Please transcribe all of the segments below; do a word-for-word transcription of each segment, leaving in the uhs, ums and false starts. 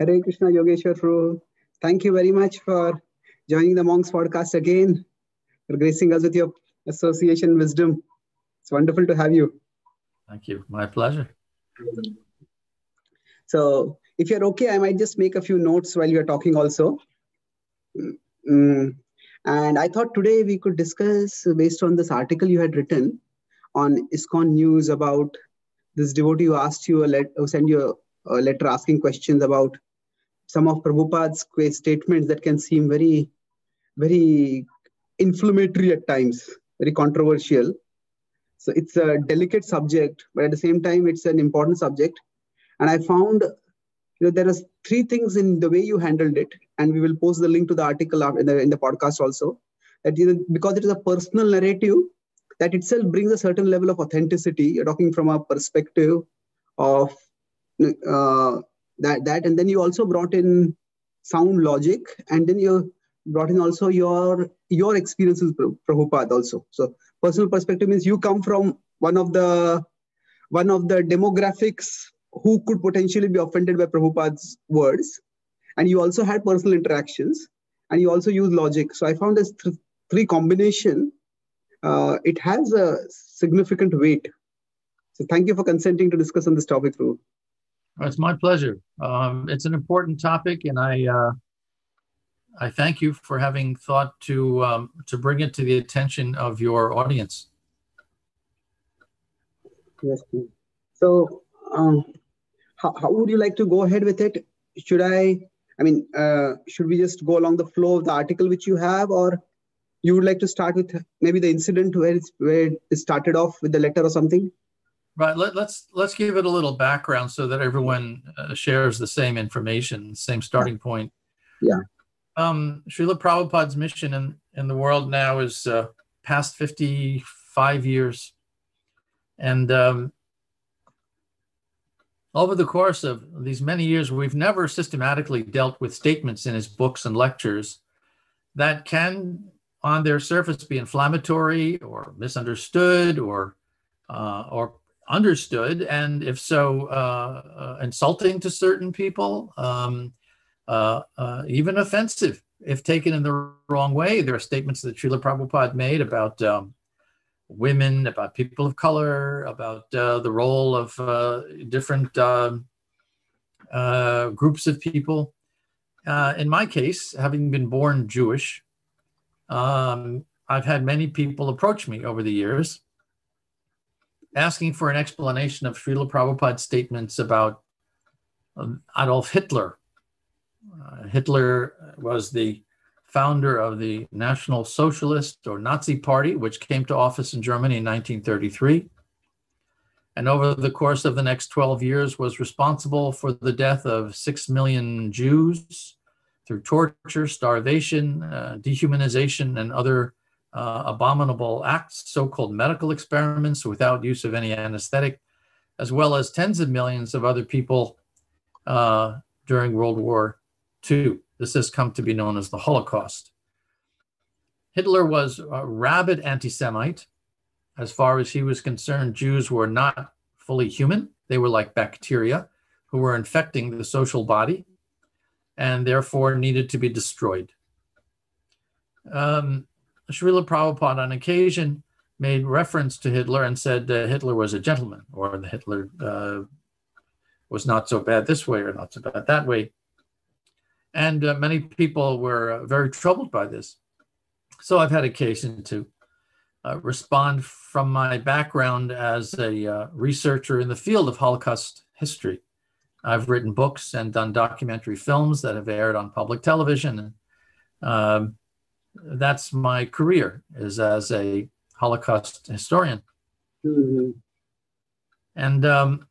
Hare Krishna Yogeshwara Prabhu. Thank you very much for joining the Monks Podcast again, for gracing us with your association wisdom. It's wonderful to have you. Thank you. My pleasure. So, if you're okay, I might just make a few notes while you're talking also. Mm-hmm. And I thought today we could discuss, based on this article you had written on ISKCON News about this devotee who asked you, a let- who sent you a, a letter asking questions about some of Prabhupada's statements that can seem very, very inflammatory at times, very controversial. So it's a delicate subject, but at the same time, it's an important subject. And I found, you know, there are three things in the way you handled it, and we will post the link to the article in the, in the podcast also, that you, because it is a personal narrative, that itself brings a certain level of authenticity. You're talking from a perspective of uh, that, that, and then you also brought in sound logic, and then you brought in also your, your experience with Prabhupada also. So personal perspective means you come from one of the, one of the demographics who could potentially be offended by Prabhupada's words. And you also had personal interactions, and you also use logic. So I found this th- three combination, uh, it has a significant weight. So thank you for consenting to discuss on this topic, Prabhu. It's my pleasure. Um, it's an important topic, and I uh, I thank you for having thought to um, to bring it to the attention of your audience. Yes. So, Um, how, how would you like to go ahead with it? Should I, I mean, uh, should we just go along the flow of the article which you have, or you would like to start with maybe the incident where it's, where it started off with the letter or something? Right. Let, let's let's give it a little background so that everyone uh, shares the same information, same starting point. Yeah. Um, Srila Prabhupada's mission in, in the world now is uh, past fifty-five years, and um, over the course of these many years, we've never systematically dealt with statements in his books and lectures that can, on their surface, be inflammatory or misunderstood or uh, or understood, and if so, uh, uh, insulting to certain people, um, uh, uh, even offensive if taken in the wrong way. There are statements that Srila Prabhupada made about um, women, about people of color, about uh, the role of uh, different uh, uh, groups of people. Uh, in my case, having been born Jewish, um, I've had many people approach me over the years asking for an explanation of Srila Prabhupada's statements about um, Adolf Hitler. Uh, Hitler was the founder of the National Socialist or Nazi Party, which came to office in Germany in nineteen thirty-three. And over the course of the next twelve years was responsible for the death of six million Jews through torture, starvation, uh, dehumanization, and other uh, abominable acts, so-called medical experiments without use of any anesthetic, as well as tens of millions of other people uh, during World War Two. This has come to be known as the Holocaust. Hitler was a rabid anti-Semite. As far as he was concerned, Jews were not fully human. They were like bacteria who were infecting the social body and therefore needed to be destroyed. Um, Srila Prabhupada on occasion made reference to Hitler and said uh, Hitler was a gentleman, or the Hitler uh, was not so bad this way or not so bad that way. And uh, many people were uh, very troubled by this. So I've had occasion to uh, respond from my background as a uh, researcher in the field of Holocaust history. I've written books and done documentary films that have aired on public television. And, um, that's my career, is as a Holocaust historian. Mm-hmm. And um,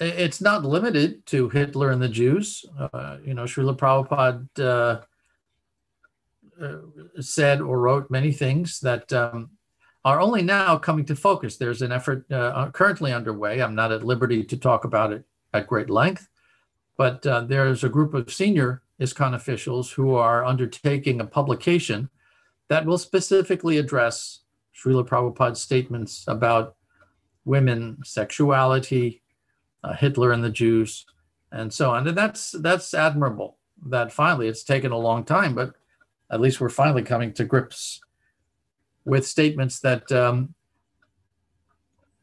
it's not limited to Hitler and the Jews. Uh, you know, Srila Prabhupada uh, uh, said or wrote many things that um, are only now coming to focus. There's an effort uh, currently underway. I'm not at liberty to talk about it at great length, but uh, there's a group of senior ISKCON officials who are undertaking a publication that will specifically address Srila Prabhupada's statements about women, sexuality, Uh, Hitler and the Jews, and so on. And that's, that's admirable that finally, it's taken a long time, but at least we're finally coming to grips with statements that um,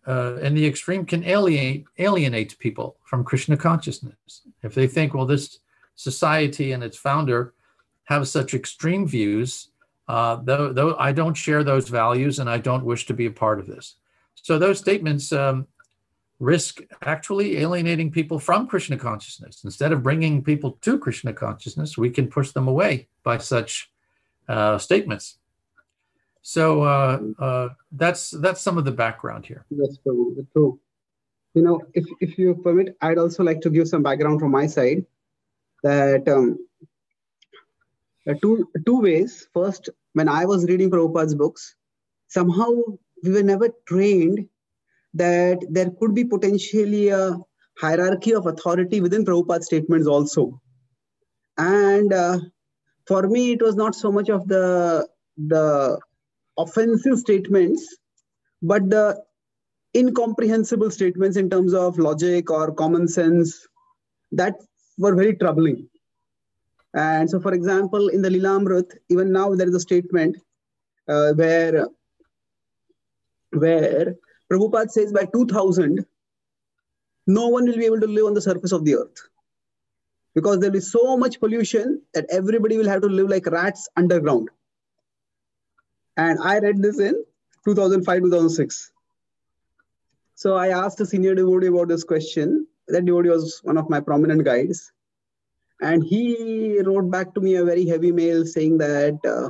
uh, in the extreme can alienate, alienate people from Krishna consciousness. If they think, well, this society and its founder have such extreme views, uh, though, though I don't share those values and I don't wish to be a part of this. So those statements um, risk actually alienating people from Krishna consciousness. Instead of bringing people to Krishna consciousness, we can push them away by such uh, statements. So uh, uh, that's that's some of the background here. Yes, Prabhu, true. You know, if, if you permit, I'd also like to give some background from my side that um, uh, two, two ways. First, when I was reading Prabhupada's books, somehow we were never trained that there could be potentially a hierarchy of authority within Prabhupada's statements also. And uh, for me, it was not so much of the, the offensive statements, but the incomprehensible statements in terms of logic or common sense that were very troubling. And so, for example, in the Lilamrut, even now there is a statement uh, where, where Prabhupada says by two thousand, no one will be able to live on the surface of the earth because there will be so much pollution that everybody will have to live like rats underground. And I read this in two thousand five, two thousand six. So I asked a senior devotee about this question. That devotee was one of my prominent guides. And he wrote back to me a very heavy mail saying that uh,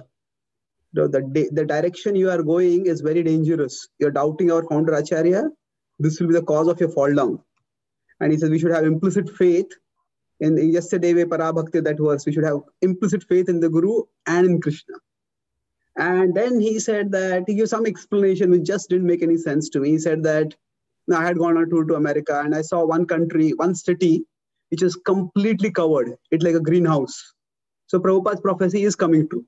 the, the, the direction you are going is very dangerous. You're doubting our founder Acharya. This will be the cause of your fall down. And he says we should have implicit faith in, in yesterday we parabhakti that was. We should have implicit faith in the Guru and in Krishna. And then he said that, he gave some explanation which just didn't make any sense to me. He said that I had gone on a tour to America and I saw one country, one city, which is completely covered. It's like a greenhouse. So Prabhupada's prophecy is coming true.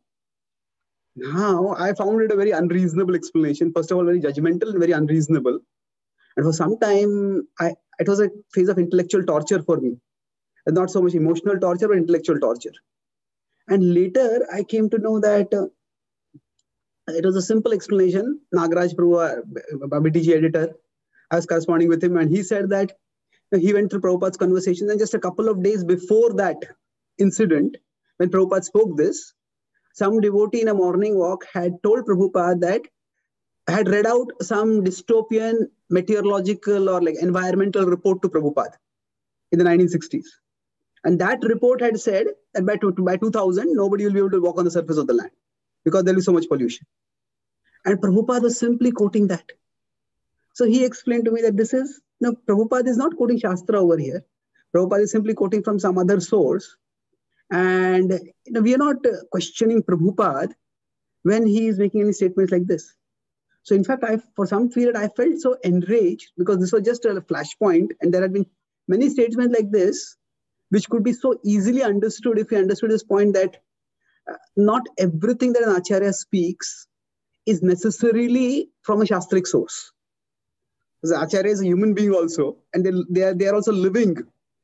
Now, I found it a very unreasonable explanation. First of all, very judgmental and very unreasonable. And for some time, I, it was a phase of intellectual torture for me. And not so much emotional torture, but intellectual torture. And later, I came to know that uh, it was a simple explanation. Nagaraj Prabhu, B T G editor, I was corresponding with him and he said that he went through Prabhupada's conversation and just a couple of days before that incident, when Prabhupada spoke this, some devotee in a morning walk had told Prabhupada that, had read out some dystopian meteorological or like environmental report to Prabhupada in the nineteen sixties. And that report had said that by, by two thousand, nobody will be able to walk on the surface of the land, because there will be so much pollution. And Prabhupada was simply quoting that. So he explained to me that this is, you know, Prabhupada is not quoting Shastra over here. Prabhupada is simply quoting from some other source. And you know, we are not questioning Prabhupada when he is making any statements like this. So in fact, I, for some period, I felt so enraged because this was just a flashpoint and there had been many statements like this, which could be so easily understood if we understood this point that Uh, not everything that an Acharya speaks is necessarily from a Shastric source. Because Acharya is a human being also, and they, they, are, they are also living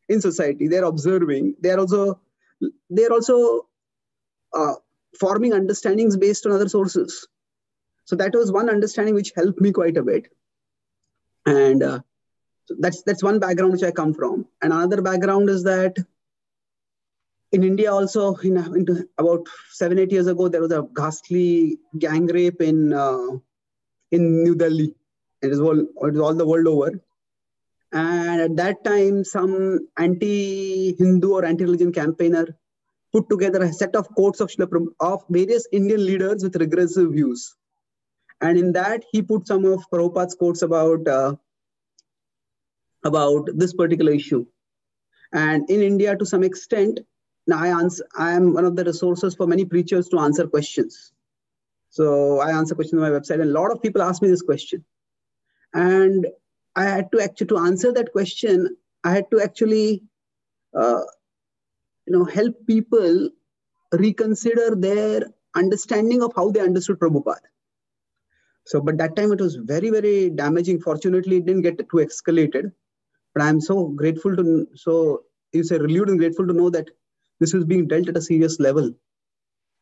in society. They are observing. They are also, they are also uh, forming understandings based on other sources. So that was one understanding which helped me quite a bit. And uh, so that's, that's one background which I come from. And another background is that in India also, in, in, about seven, eight years ago, there was a ghastly gang rape in uh, in New Delhi. It was, all, it was all the world over. And at that time, some anti-Hindu or anti-religion campaigner put together a set of quotes of, of various Indian leaders with regressive views. And in that, he put some of Prabhupada's quotes about, uh, about this particular issue. And in India, to some extent, now, I, answer, I am one of the resources for many preachers to answer questions. So I answer questions on my website, and a lot of people ask me this question. And I had to actually, to answer that question, I had to actually, uh, you know, help people reconsider their understanding of how they understood Prabhupada. So, but that time it was very, very damaging. Fortunately, it didn't get too escalated. But I'm so grateful to, so is relieved and grateful to know that this is being dealt at a serious level.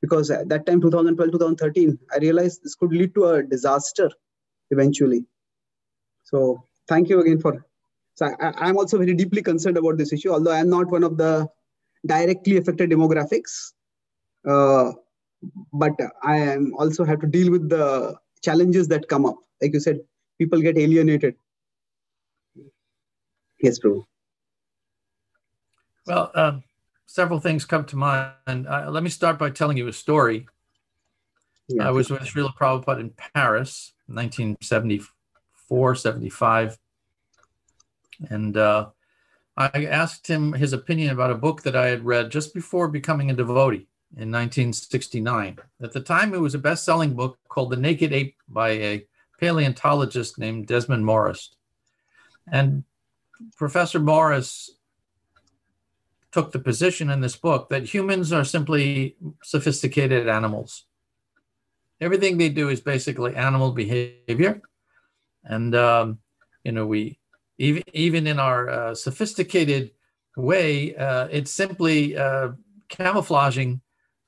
Because at that time, twenty twelve, twenty thirteen, I realized this could lead to a disaster eventually. So thank you again for, so I, I'm also very deeply concerned about this issue, although I'm not one of the directly affected demographics. Uh, but I am also have to deal with the challenges that come up. Like you said, people get alienated. Yes, Prabhu. Well, um, several things come to mind. Uh, let me start by telling you a story. Yeah. I was with Srila Prabhupada in Paris, nineteen seventy-four, seventy-five. And uh, I asked him his opinion about a book that I had read just before becoming a devotee in nineteen sixty-nine. At the time, it was a best-selling book called The Naked Ape by a paleontologist named Desmond Morris. And Professor Morris took the position in this book that humans are simply sophisticated animals. Everything they do is basically animal behavior. And, um, you know, we, even, even in our uh, sophisticated way, uh, it's simply uh, camouflaging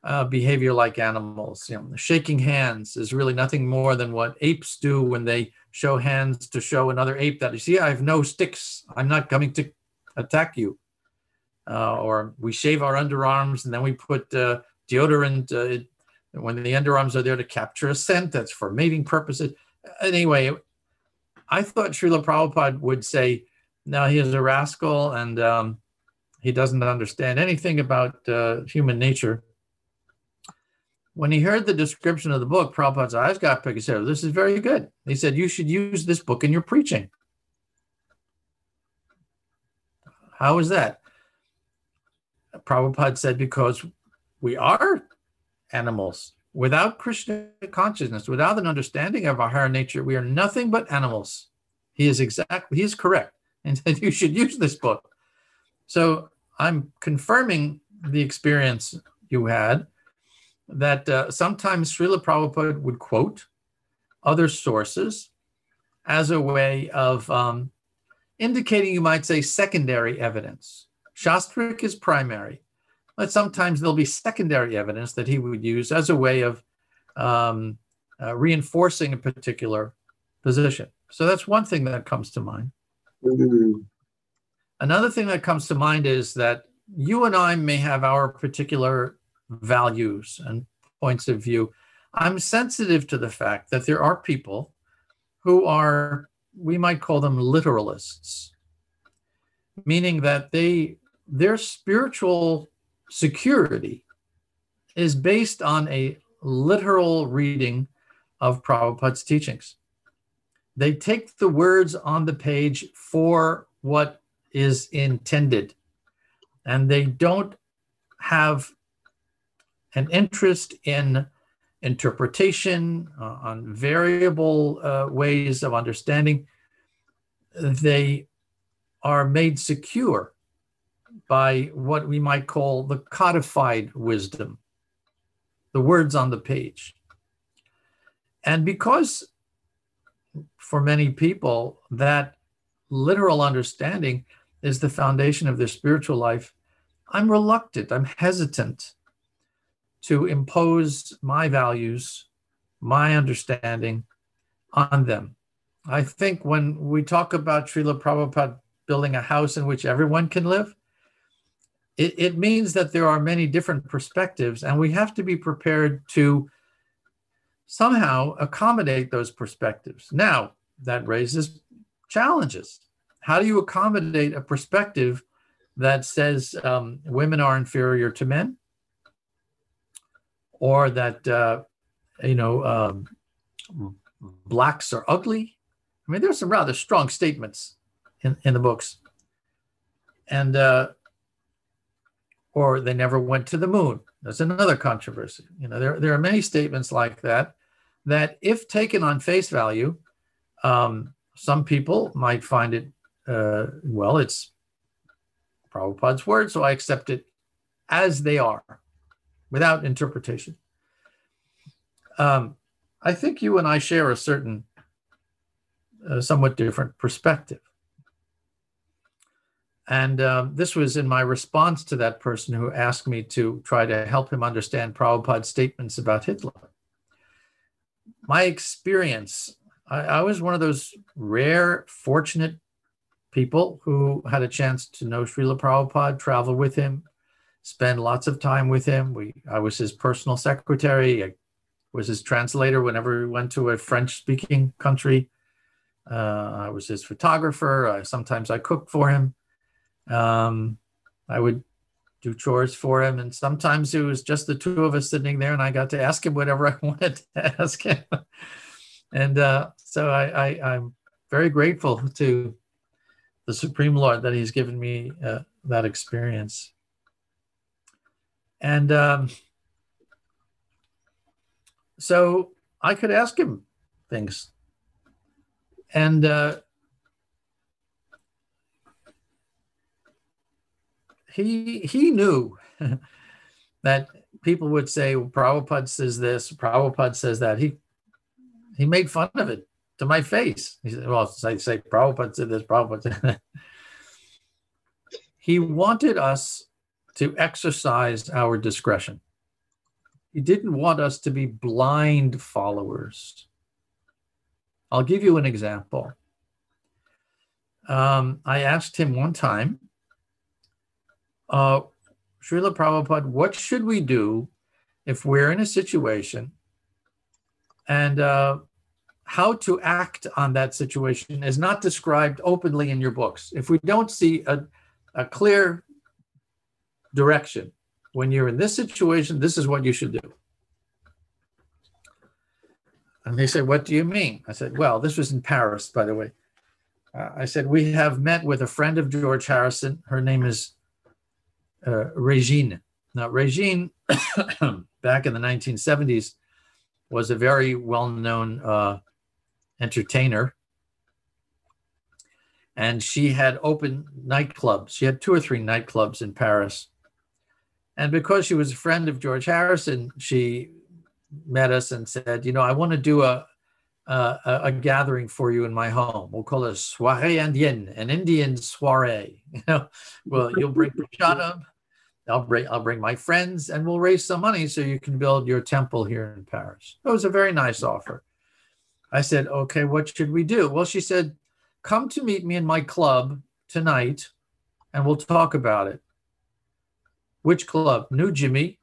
uh, behavior like animals. You know, shaking hands is really nothing more than what apes do when they show hands to show another ape that, you see, I have no sticks. I'm not coming to attack you. Uh, or we shave our underarms and then we put uh, deodorant uh, when the underarms are there to capture a scent that's for mating purposes. Anyway, I thought Srila Prabhupada would say, no, he is a rascal and um, he doesn't understand anything about uh, human nature. When he heard the description of the book, Prabhupada's eyes got big. He said, this is very good. He said, you should use this book in your preaching. How is that? Prabhupada said, because we are animals. Without Krishna consciousness, without an understanding of our higher nature, we are nothing but animals. He is exactly, he is correct. And said, you should use this book. So I'm confirming the experience you had that uh, sometimes Srila Prabhupada would quote other sources as a way of um, indicating, you might say, secondary evidence. Shastric is primary, but sometimes there'll be secondary evidence that he would use as a way of um, uh, reinforcing a particular position. So that's one thing that comes to mind. Mm-hmm. Another thing that comes to mind is that you and I may have our particular values and points of view. I'm sensitive to the fact that there are people who are, we might call them literalists, meaning that they their spiritual security is based on a literal reading of Prabhupada's teachings. They take the words on the page for what is intended, and they don't have an interest in interpretation, uh, on variable uh, ways of understanding. They are made secure by what we might call the codified wisdom, the words on the page. And because for many people, that literal understanding is the foundation of their spiritual life, I'm reluctant, I'm hesitant to impose my values, my understanding on them. I think when we talk about Srila Prabhupada building a house in which everyone can live, It, it means that there are many different perspectives, and we have to be prepared to somehow accommodate those perspectives. Now, that raises challenges. How do you accommodate a perspective that says um, women are inferior to men, or that uh, you know um, blacks are ugly? I mean, there's some rather strong statements in, in the books, and. Uh, Or they never went to the moon. That's another controversy. You know, there, there are many statements like that, that if taken on face value, um, some people might find it, uh, well, it's Prabhupada's word, so I accept it as they are, without interpretation. Um, I think you and I share a certain, uh, somewhat different perspective. And uh, this was in my response to that person who asked me to try to help him understand Prabhupada's statements about Hitler. My experience, I, I was one of those rare, fortunate people who had a chance to know Srila Prabhupada, travel with him, spend lots of time with him. We, I was his personal secretary. I was his translator whenever we went to a French-speaking country. Uh, I was his photographer. I, sometimes I cooked for him. Um, I would do chores for him, and sometimes it was just the two of us sitting there, and I got to ask him whatever I wanted to ask him. And uh, so I, I, I'm very grateful to the Supreme Lord that he's given me uh, that experience. And um, so I could ask him things. And uh, He, he knew that people would say, well, Prabhupada says this, Prabhupada says that. He he made fun of it to my face. He said, well, I say Prabhupada said this, Prabhupada said that. He wanted us to exercise our discretion. He didn't want us to be blind followers. I'll give you an example. Um, I asked him one time, Uh, Srila Prabhupada, what should we do if we're in a situation, and uh, how to act on that situation is not described openly in your books. If we don't see a, a clear direction, when you're in this situation, this is what you should do. And they said, what do you mean? I said, well, this was in Paris, by the way. Uh, I said, we have met with a friend of George Harrison. Her name is Uh, Regine. Now, Regine, back in the nineteen seventies, was a very well-known uh, entertainer. And she had open nightclubs. She had two or three nightclubs in Paris. And because she was a friend of George Harrison, she met us and said, you know, I want to do a, a, a gathering for you in my home. We'll call it a soirée indienne, an Indian soirée. You know, well, you'll bring prashadam. I'll bring, I'll bring my friends, and we'll raise some money so you can build your temple here in Paris. It was a very nice offer. I said, okay, what should we do? Well, she said, come to meet me in my club tonight, and we'll talk about it. Which club? New Jimmy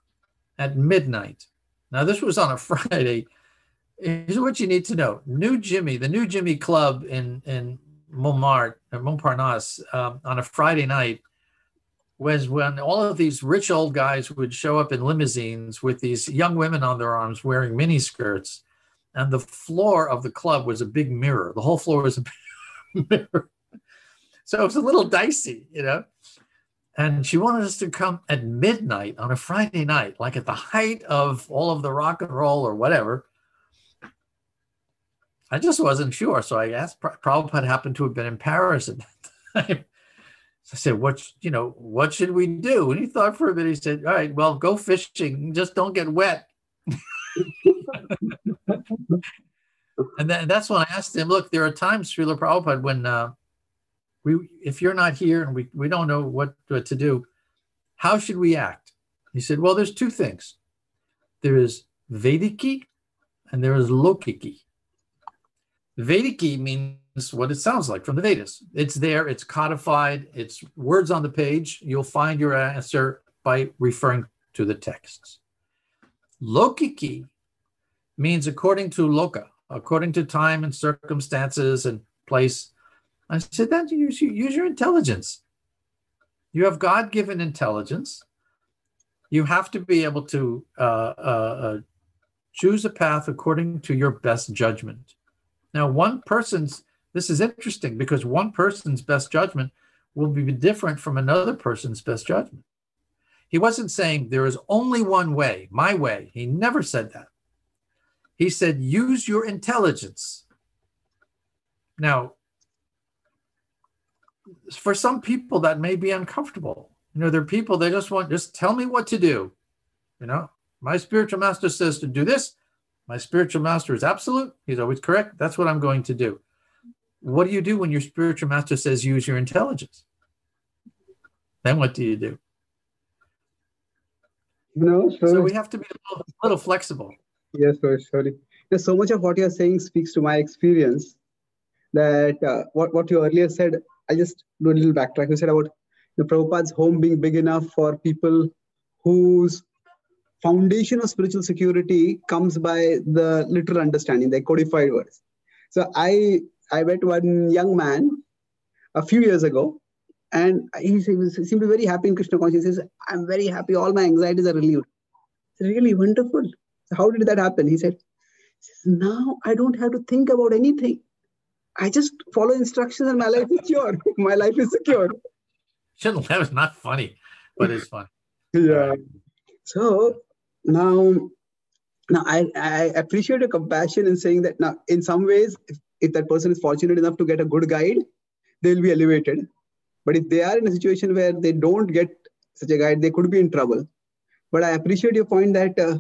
at midnight. Now, this was on a Friday. Here's what you need to know. New Jimmy, the New Jimmy Club in, in Montmartre, Montparnasse um, on a Friday night was when all of these rich old guys would show up in limousines with these young women on their arms wearing miniskirts. And the floor of the club was a big mirror. The whole floor was a mirror. So it was a little dicey, you know. And she wanted us to come at midnight on a Friday night, like at the height of all of the rock and roll or whatever. I just wasn't sure. So I asked, Prabhupada happened to have been in Paris at that time. So I said, what, you know, what should we do? And he thought for a minute, he said, all right, well, go fishing, just don't get wet. And then, that's when I asked him, look, there are times, Srila Prabhupada, when uh, we, if you're not here and we, we don't know what, what to do, how should we act? He said, well, there's two things. There is Vediki and there is Lokiki. Vediki means what it sounds like from the Vedas. It's there, it's codified, it's words on the page. You'll find your answer by referring to the texts. Lokiki means according to loka, according to time and circumstances and place. I said that you use your intelligence. You have God-given intelligence. You have to be able to uh, uh, choose a path according to your best judgment. Now, one person's, this is interesting because one person's best judgment will be different from another person's best judgment. He wasn't saying there is only one way, my way. He never said that. He said, use your intelligence. Now, for some people that may be uncomfortable. You know, there are people, they just want, just tell me what to do. You know, my spiritual master says to do this. My spiritual master is absolute. He's always correct. That's what I'm going to do. What do you do when your spiritual master says use your intelligence? then what do you do? You know, so, so we have to be a little, a little flexible. Yes, sir, surely. Yes, so much of what you're saying speaks to my experience. That uh, what, what you earlier said, I just do a little backtrack. You said about the Prabhupada's home being big enough for people whose foundation of spiritual security comes by the literal understanding, the codified words. So I, I met one young man a few years ago, and he seemed very happy in Krishna consciousness. He says, I'm very happy. All my anxieties are relieved. It's really wonderful. So how did that happen? He said, he says, now I don't have to think about anything. I just follow instructions and my life is secure. My life is secure. That was not funny, but it's fun. Yeah. So now, now I, I appreciate your compassion in saying that now in some ways, if, if that person is fortunate enough to get a good guide, they'll be elevated. But if they are in a situation where they don't get such a guide, they could be in trouble. But I appreciate your point that uh,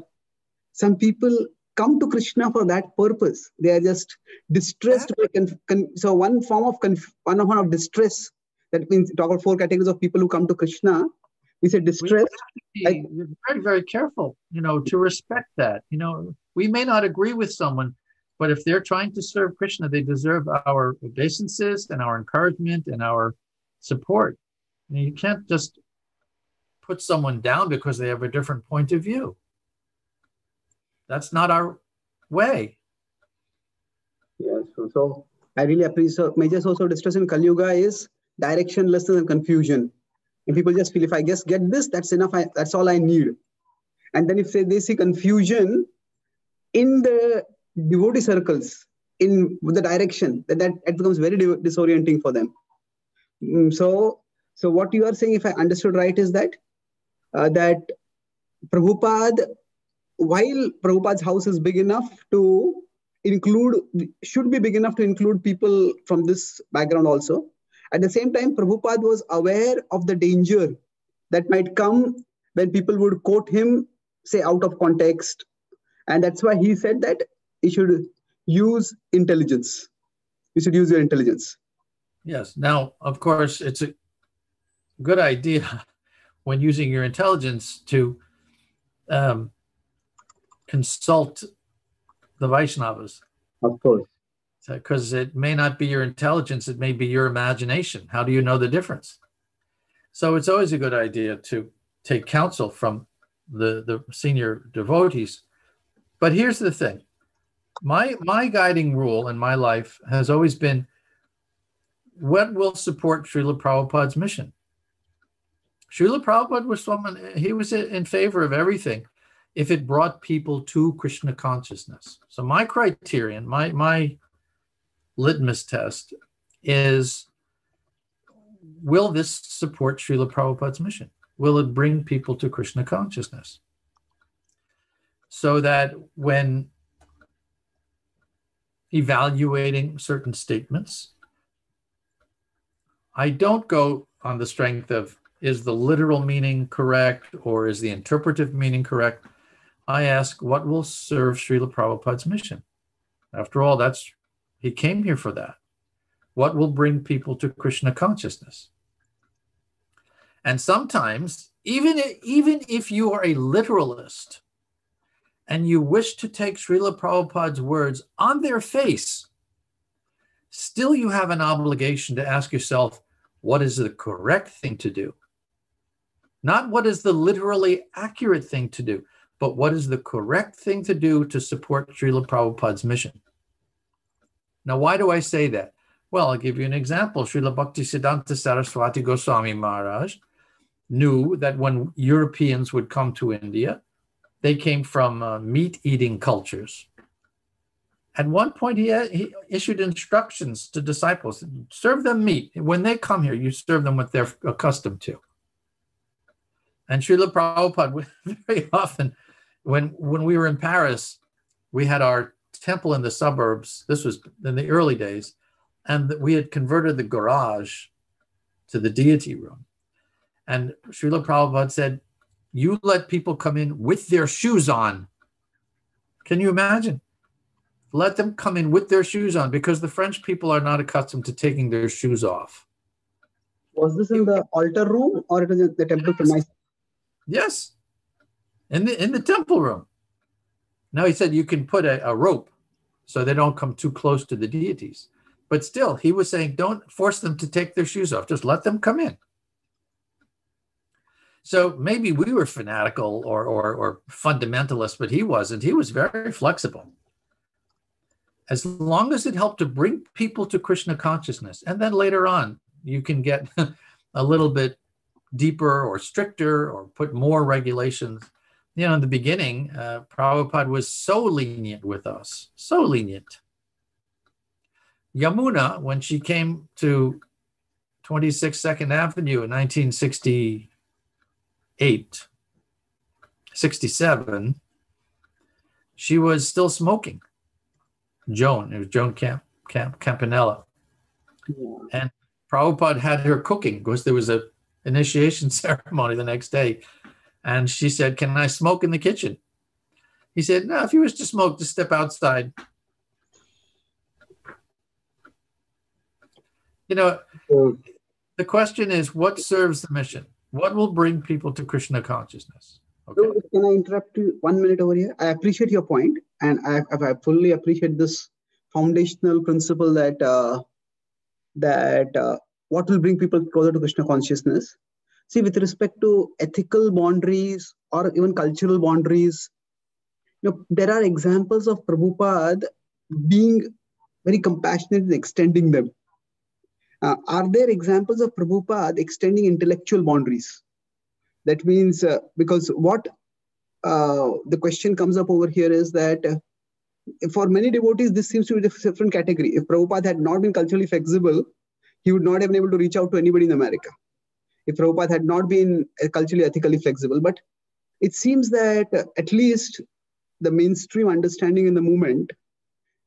some people come to Krishna for that purpose. They are just distressed. So one form of one form of distress, that means talk about four categories of people who come to Krishna. We say distress. We have to be very, very careful, you know, to respect that. You know, we may not agree with someone, but if they're trying to serve Krishna, they deserve our obeisances and our encouragement and our support. And you can't just put someone down because they have a different point of view. That's not our way. Yes, so, so I really appreciate. So major source of distress in Kali Yuga is directionlessness and confusion. And people just feel, if I just get this, that's enough. I, that's all I need. And then if they, they see confusion in the devotee circles, in the direction, that, that it becomes very disorienting for them. So, so what you are saying, if I understood right, is that, uh, that Prabhupada, while Prabhupada's house is big enough to include, should be big enough to include people from this background also. At the same time, Prabhupada was aware of the danger that might come when people would quote him, say, out of context. And that's why he said that you should use intelligence. You should use your intelligence. Yes. Now, of course, it's a good idea when using your intelligence to um, consult the Vaishnavas. Of course. Because it may not be your intelligence, it may be your imagination. How do you know the difference? So it's always a good idea to take counsel from the, the senior devotees. But here's the thing. My, my guiding rule in my life has always been, what will support Srila Prabhupada's mission? Srila Prabhupada was someone, he was in favor of everything if it brought people to Krishna consciousness. So my criterion, my, my litmus test is, will this support Srila Prabhupada's mission? Will it bring people to Krishna consciousness? So that when evaluating certain statements, I don't go on the strength of, is the literal meaning correct or is the interpretive meaning correct? I ask, what will serve Srila Prabhupada's mission? After all, that's, he came here for that. What will bring people to Krishna consciousness? And sometimes, even if, even if you are a literalist and you wish to take Srila Prabhupada's words on their face, still you have an obligation to ask yourself, what is the correct thing to do? Not what is the literally accurate thing to do, but what is the correct thing to do to support Srila Prabhupada's mission? Now, why do I say that? Well, I'll give you an example. Srila Bhaktisiddhanta Saraswati Goswami Maharaj knew that when Europeans would come to India, they came from uh, meat-eating cultures. At one point, he, had, he issued instructions to disciples, serve them meat. When they come here, you serve them what they're accustomed to. And Srila Prabhupada, very often, when, when we were in Paris, we had our temple in the suburbs. This was in the early days. And we had converted the garage to the deity room. And Srila Prabhupada said, you let people come in with their shoes on. Can you imagine? Let them come in with their shoes on, because the French people are not accustomed to taking their shoes off. Was this in the altar room or it was in the temple premises? Yes, in the in the temple room. Now he said you can put a, a rope so they don't come too close to the deities. But still, he was saying, don't force them to take their shoes off. Just let them come in. So maybe we were fanatical or, or, or fundamentalist, but he wasn't. He was very flexible. As long as it helped to bring people to Krishna consciousness. And then later on, you can get a little bit deeper or stricter or put more regulations. You know, in the beginning, uh, Prabhupada was so lenient with us, so lenient. Yamuna, when she came to twenty-six Second Avenue in nineteen sixty-eight, sixty-seven, she was still smoking. Joan, it was Joan Camp, Camp, Campanella. And Prabhupada had her cooking because there was an initiation ceremony the next day. And she said, can I smoke in the kitchen? He said, no, if you wish to smoke, just step outside. You know, the question is, what serves the mission? What will bring people to Krishna consciousness? Okay. So can I interrupt you one minute over here? I appreciate your point, and I, I fully appreciate this foundational principle that uh, that uh, what will bring people closer to Krishna consciousness. See, with respect to ethical boundaries or even cultural boundaries, you know, there are examples of Prabhupada being very compassionate in extending them. Uh, are there examples of Prabhupada extending intellectual boundaries? That means, uh, because what uh, the question comes up over here is that uh, for many devotees, this seems to be a different category. If Prabhupada had not been culturally flexible, he would not have been able to reach out to anybody in America. If Prabhupada had not been culturally, ethically flexible, but it seems that uh, at least the mainstream understanding in the movement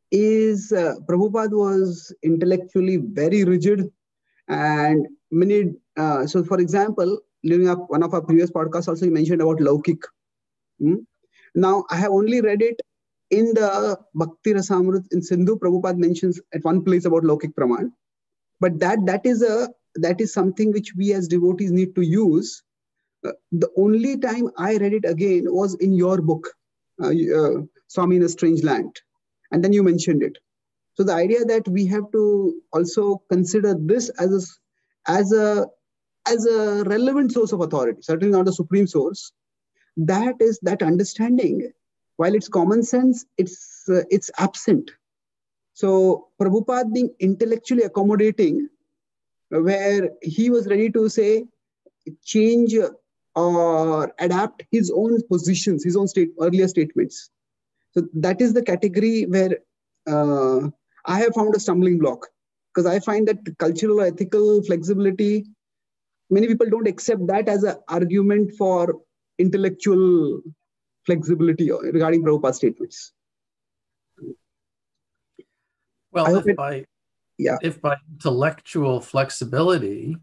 is uh, Prabhupada was intellectually very rigid, and many, uh, so for example, during our, one of our previous podcasts also you mentioned about Lokiki. Hmm? Now I have only read it in the Bhakti Rasamrut in Sindhu. Prabhupada mentions at one place about Lokiki Praman, but that that is a that is something which we as devotees need to use. Uh, the only time I read it again was in your book, uh, uh, Swami in a Strange Land. And then you mentioned it. So the idea that we have to also consider this as a, as a, as a relevant source of authority, certainly not a supreme source. That is that understanding, while it's common sense, it's, uh, it's absent. So Prabhupada being intellectually accommodating, where he was ready to say, change or adapt his own positions, his own state, earlier statements. So that is the category where uh, I have found a stumbling block, because I find that cultural or ethical flexibility, many people don't accept that as an argument for intellectual flexibility regarding Prabhupada's statements. Well, if, it, by, yeah. if by intellectual flexibility,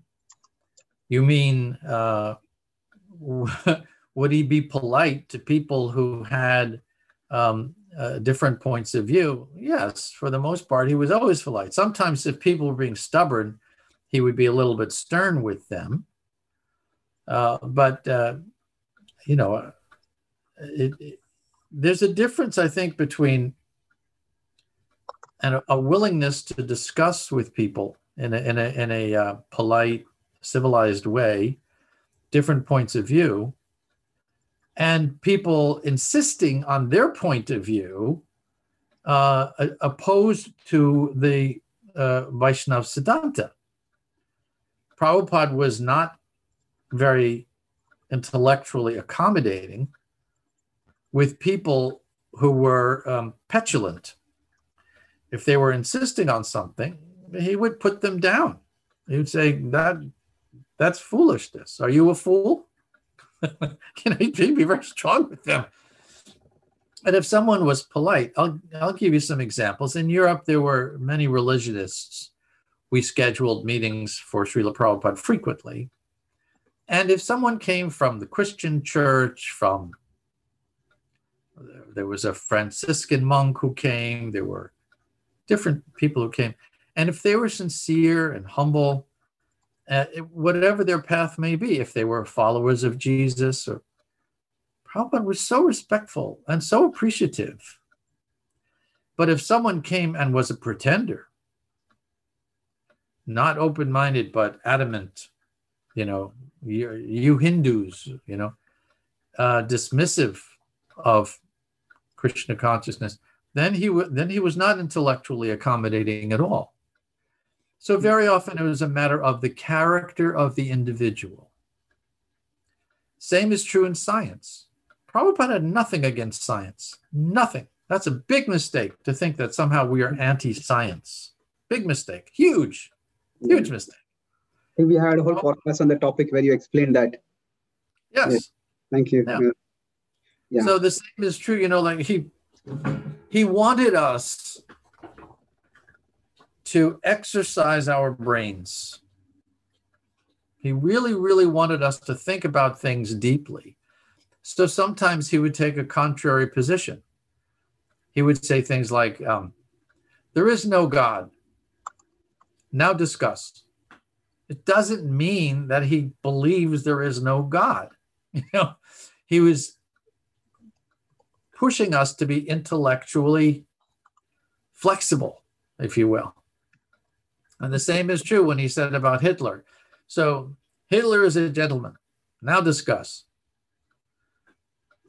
you mean uh, would he be polite to people who had Um, uh, different points of view? Yes, for the most part, he was always polite. Sometimes if people were being stubborn, he would be a little bit stern with them. Uh, but, uh, you know, it, it, there's a difference, I think, between and a, a willingness to discuss with people in a, in a, in a uh, polite, civilized way, different points of view, and people insisting on their point of view, uh, opposed to the uh, Vaishnava Siddhanta. Prabhupada was not very intellectually accommodating with people who were um, petulant. If they were insisting on something, he would put them down. He would say, that, that's foolishness. Are you a fool? You know, he'd be very strong with them. And if someone was polite, I'll, I'll give you some examples. In Europe, there were many religionists. We scheduled meetings for Srila Prabhupada frequently. And if someone came from the Christian church, from, there was a Franciscan monk who came, there were different people who came. And if they were sincere and humble, uh, whatever their path may be, if they were followers of Jesus. Or Prabhupada was so respectful and so appreciative. But if someone came and was a pretender, not open-minded, but adamant, you know, you, you Hindus, you know, uh, dismissive of Krishna consciousness, then he, then he was not intellectually accommodating at all. So very often it was a matter of the character of the individual. Same is true in science. Prabhupada had nothing against science, nothing. That's a big mistake to think that somehow we are anti-science. Big mistake, huge, huge mistake. I think we had a whole podcast on the topic where you explained that. Yes. Yes. Thank you. Yeah. Yeah. So the same is true, you know, like he, he wanted us to exercise our brains. He really, really wanted us to think about things deeply. So sometimes he would take a contrary position. He would say things like, um, there is no God. Now discuss. It doesn't mean that he believes there is no God. You know, he was pushing us to be intellectually flexible, if you will. And the same is true when he said about Hitler. So Hitler is a gentleman. Now discuss.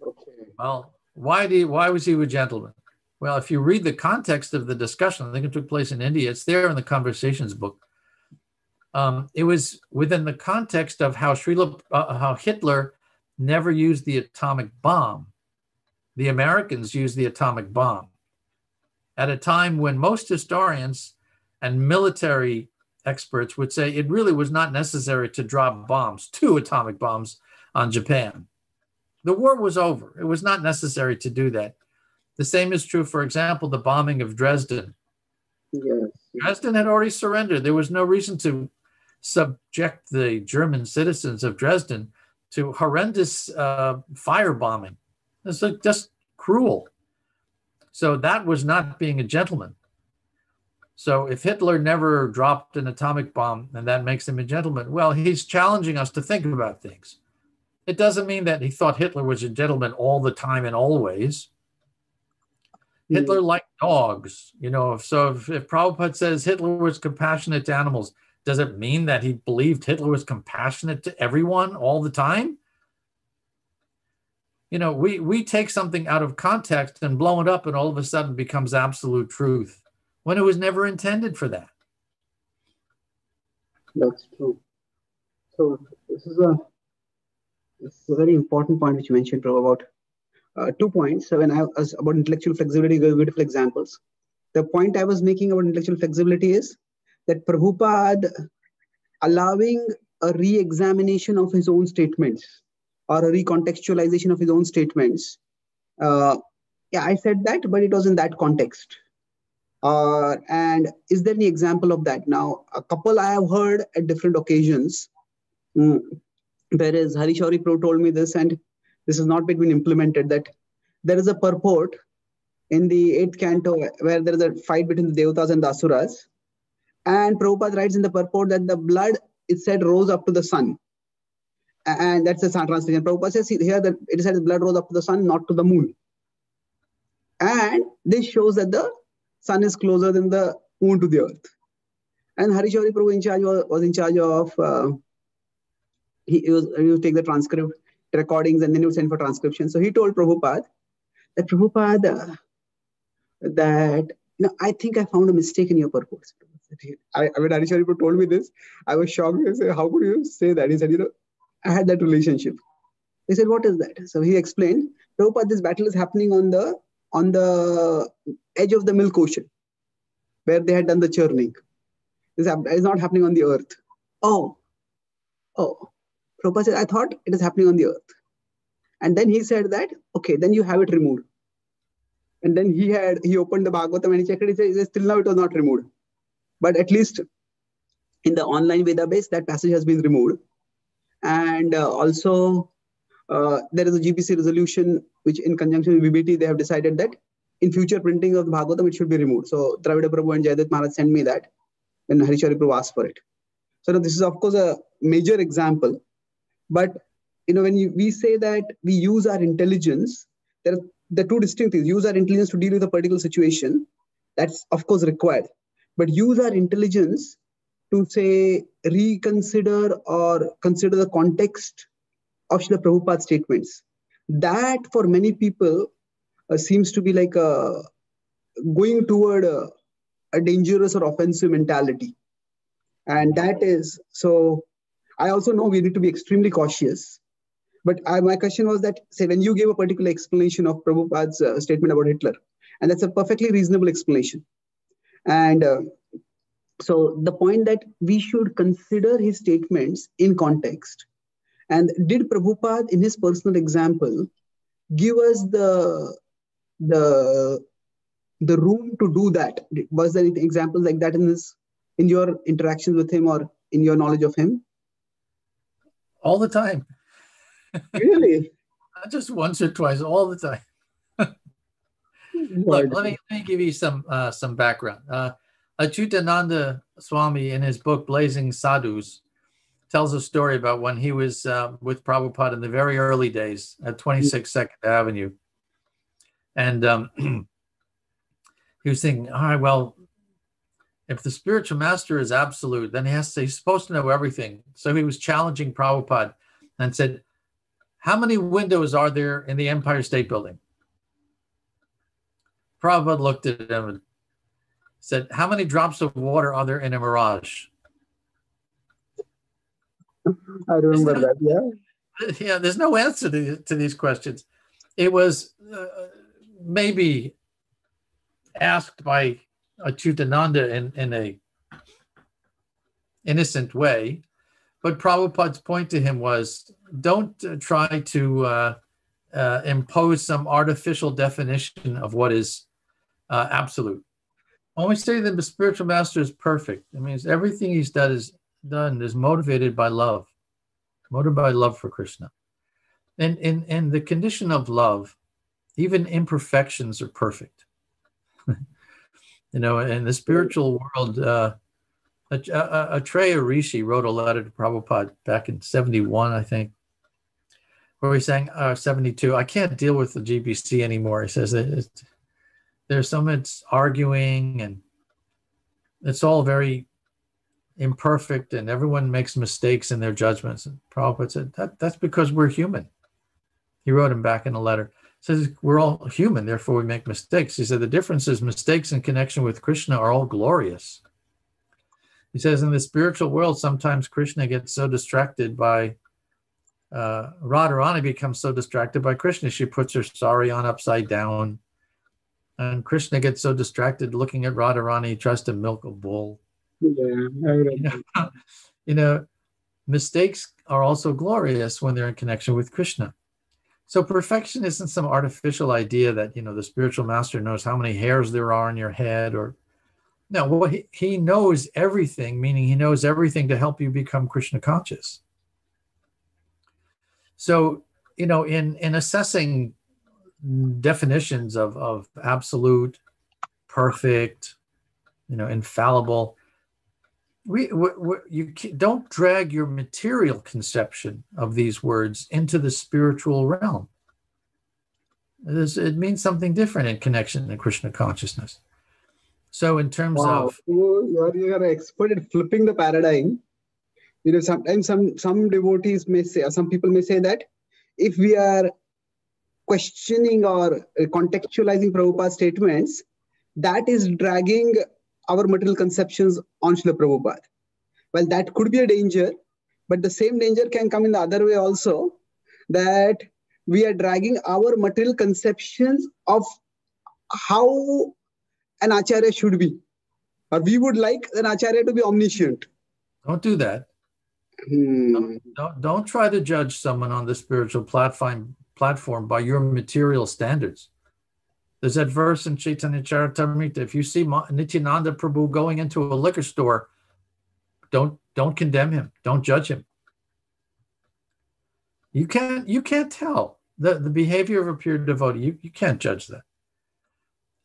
Okay. Well, why do you, why was he a gentleman? Well, if you read the context of the discussion, I think it took place in India. It's there in the Conversations book. Um, it was within the context of how Srila, uh, how Hitler never used the atomic bomb. The Americans used the atomic bomb at a time when most historians and military experts would say it really was not necessary to drop bombs, two atomic bombs on Japan. The war was over. It was not necessary to do that. The same is true, for example, the bombing of Dresden. Yes. Dresden had already surrendered. There was no reason to subject the German citizens of Dresden to horrendous uh, firebombing. It's like just cruel. So that was not being a gentleman. So if Hitler never dropped an atomic bomb and that makes him a gentleman, well, he's challenging us to think about things. It doesn't mean that he thought Hitler was a gentleman all the time and always. Hitler liked dogs, you know, so if, if Prabhupada says Hitler was compassionate to animals, does it mean that he believed Hitler was compassionate to everyone all the time? You know, we, we take something out of context and blow it up and all of a sudden becomes absolute truth when it was never intended for that. That's true. So this is a, this is a very important point which you mentioned, Prabhu, about Uh, two points. So when I was about intellectual flexibility, beautiful examples. The point I was making about intellectual flexibility is that Prabhupada allowing a re-examination of his own statements or a recontextualization of his own statements. Uh, yeah, I said that, but it was in that context. Uh, and is there any example of that? Now, a couple I have heard at different occasions. Mm, there is Harishvari Prabhu told me this, and this has not been implemented, that there is a purport in the eighth canto where there is a fight between the Devatas and the Asuras. And Prabhupada writes in the purport that the blood, it said, rose up to the sun. And that's the translation. Prabhupada says here that it said the blood rose up to the sun, not to the moon. And this shows that the sun is closer than the moon to the earth. And Harishvari Prabhu in charge was, was in charge of, uh, he, he, was, he would take the transcript recordings and then you send for transcription. So he told Prabhupada that Prabhupada that no, I think I found a mistake in your purport. I, I mean, Harishvari Prabhu told me this. I was shocked. I said, how could you say that? He said, you know, I had that relationship. He said, what is that? So he explained, Prabhupada, this battle is happening on the on the edge of the milk ocean, where they had done the churning. This is not happening on the earth. Oh, oh. Prabhupada said, I thought it is happening on the earth. And then he said that, okay, then you have it removed. And then he had, he opened the Bhagavatam and he checked it. He said, he said, still now it was not removed. But at least in the online Veda base, that passage has been removed. And uh, also uh, there is a G B C resolution, which in conjunction with B B T, they have decided that in future printing of the Bhagavatam, it should be removed. So Dravida Prabhu and Jayadit Maharaj sent me that when Harishvari Prabhu asked for it. So this is of course a major example, but you know, when you, we say that we use our intelligence, there are the two distinct things. Use our intelligence to deal with a particular situation, that's of course required, but use our intelligence to say reconsider or consider the context of Srila Prabhupada's statements. That for many people uh, seems to be like a, going toward a, a dangerous or offensive mentality. And that is, so I also know we need to be extremely cautious. But I, my question was that, say, when you gave a particular explanation of Prabhupada's uh, statement about Hitler, and that's a perfectly reasonable explanation. And uh, so the point that we should consider his statements in context. And did Prabhupada, in his personal example, give us the, the, the room to do that? Was there any examples like that in, this, in your interactions with him or in your knowledge of him? All the time. Really? Not just once or twice, all the time. Look, let me, let me give you some uh, some background. Uh, Achyutananda Swami, in his book Blazing Sadhus, tells a story about when he was uh, with Prabhupada in the very early days at twenty-six Second Avenue. And um, he was thinking, all right, well, if the spiritual master is absolute, then he has to, he's supposed to know everything. So he was challenging Prabhupada and said, how many windows are there in the Empire State Building? Prabhupada looked at him and said, how many drops of water are there in a mirage? I remember no, that, yeah. Yeah, there's no answer to, to these questions. It was uh, maybe asked by Achyutananda in, in a innocent way, but Prabhupada's point to him was, don't try to uh, uh, impose some artificial definition of what is uh, absolute. When we say that the spiritual master is perfect, it means everything he's done is, done is motivated by love, motivated by love for Krishna. And in, in the condition of love, even imperfections are perfect. You know, in the spiritual world, uh, Atreya Rishi wrote a letter to Prabhupada back in seventy-one, I think, where he sang uh, seventy-two, I can't deal with the G B C anymore. He says that it's, there's some it's arguing and it's all very imperfect and everyone makes mistakes in their judgments. And Prabhupada said, that, that's because we're human. He wrote him back in a letter. He says, we're all human, therefore we make mistakes. He said, the difference is mistakes in connection with Krishna are all glorious. He says, in the spiritual world, sometimes Krishna gets so distracted by, uh, Radharani becomes so distracted by Krishna. She puts her sari on upside down. And Krishna gets so distracted looking at Radharani, he tries to milk a bull. Yeah, I you, know, you know, mistakes are also glorious when they're in connection with Krishna. So perfection isn't some artificial idea that, you know, the spiritual master knows how many hairs there are in your head or... No, well, he, he knows everything, meaning he knows everything to help you become Krishna conscious. So, you know, in, in assessing definitions of, of absolute, perfect, you know, infallible, we, we, we you don't drag your material conception of these words into the spiritual realm. This, it means something different in connection to Krishna consciousness. So in terms wow. of... You're, you're an expert at flipping the paradigm. You know, sometimes some, some devotees may say, or some people may say that if we are questioning or contextualizing Prabhupada's statements, that is dragging our material conceptions on Srila Prabhupada. Well, that could be a danger, but the same danger can come in the other way also, that we are dragging our material conceptions of how an acharya should be, or we would like an acharya to be omniscient. Don't do that. Hmm. Don't, don't, don't try to judge someone on the spiritual platform, platform by your material standards. There's that verse in Chaitanya Charitamrita. If you see Nityananda Prabhu going into a liquor store, don't don't condemn him. Don't judge him. You can't you can't tell the, the behavior of a pure devotee. You, you can't judge that.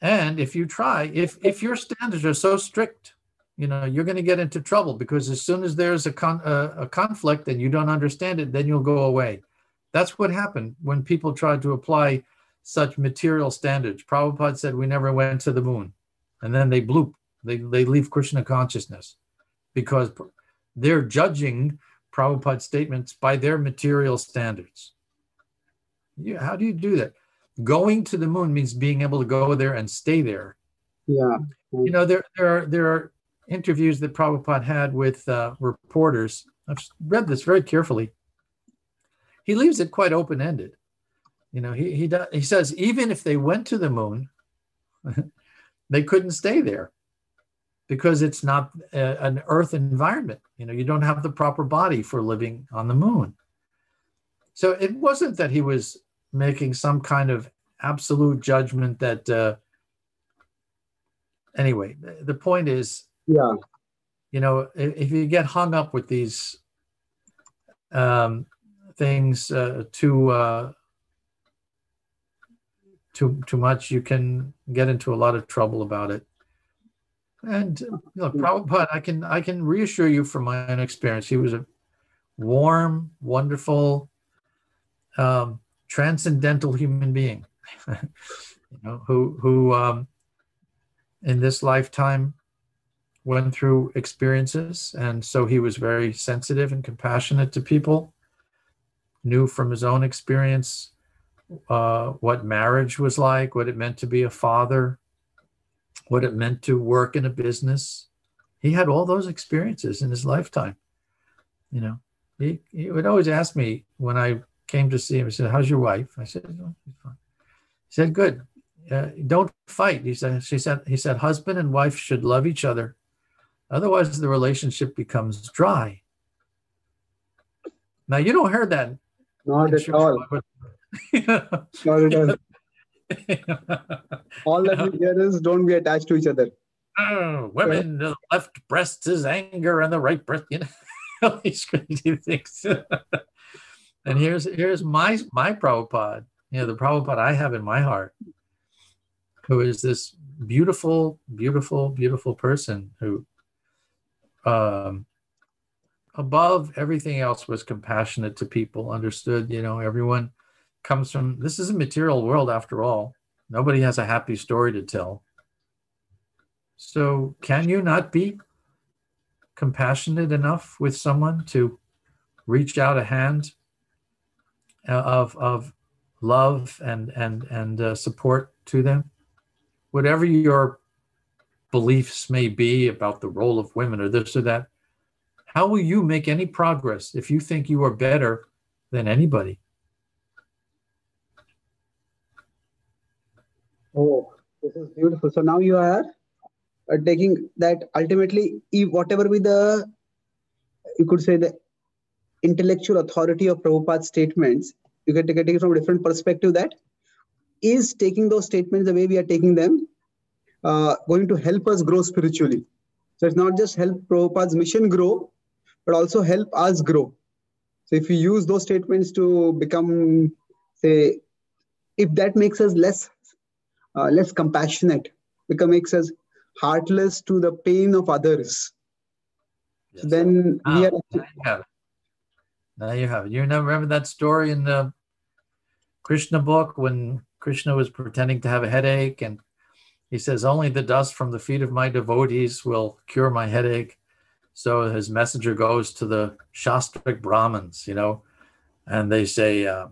And if you try, if, if your standards are so strict you know, you're going to get into trouble, because as soon as there's a, con uh, a conflict and you don't understand it, then you'll go away. That's what happened when people tried to apply such material standards. Prabhupada said, we never went to the moon. And then they bloop, they, they leave Krishna consciousness, because they're judging Prabhupada's statements by their material standards. You, how do you do that? Going to the moon means being able to go there and stay there. Yeah. You know, there, there, are, there are interviews that Prabhupada had with uh, reporters. I've read this very carefully. He leaves it quite open-ended. You know, he, he, does, he says, even if they went to the moon, they couldn't stay there, because it's not a, an earth environment. You know, you don't have the proper body for living on the moon. So it wasn't that he was making some kind of absolute judgment that, uh, anyway, the point is, yeah, you know, if, if you get hung up with these um, things uh, too, uh, too, too much, you can get into a lot of trouble about it. And you know, Prabhupada, I can, I can reassure you from my own experience, he was a warm, wonderful, um, transcendental human being, you know, who, who um, in this lifetime went through experiences. And so he was very sensitive and compassionate to people, knew from his own experience uh, what marriage was like, what it meant to be a father, what it meant to work in a business. He had all those experiences in his lifetime. You know, he, he would always ask me when I came to see him. He said, how's your wife? I said, oh, she's fine. He said, good. Uh, don't fight. He said, she said, he said, husband and wife should love each other. Otherwise, the relationship becomes dry. Now, you don't hear that. Not at all. Not at all. All that we hear is don't be attached to each other. Oh, women, yeah. The left breast is anger and the right breast, you know, all these crazy things. And here's here's my my Prabhupada, you know, the Prabhupada I have in my heart, who is this beautiful, beautiful, beautiful person who, um, above everything else, was compassionate to people, understood, you know, everyone comes from, this is a material world after all. Nobody has a happy story to tell. So can you not be compassionate enough with someone to reach out a hand of, of love and, and, and uh, support to them? Whatever your beliefs may be about the role of women or this or that, how will you make any progress if you think you are better than anybody? Oh, this is beautiful. So now you are uh, taking that ultimately, if whatever be the, you could say the intellectual authority of Prabhupada's statements, you can take it from a different perspective, that is taking those statements the way we are taking them, uh, going to help us grow spiritually. So it's not just help Prabhupada's mission grow, but also help us grow. So if we use those statements to become, say, if that makes us less Uh, less compassionate, because makes us heartless to the pain of others. Yes. So then ah, we are... Now you have it. Now you have it. You remember that story in the Krishna book when Krishna was pretending to have a headache, and he says, only the dust from the feet of my devotees will cure my headache. So his messenger goes to the Shastric Brahmins, you know, and they say, uh,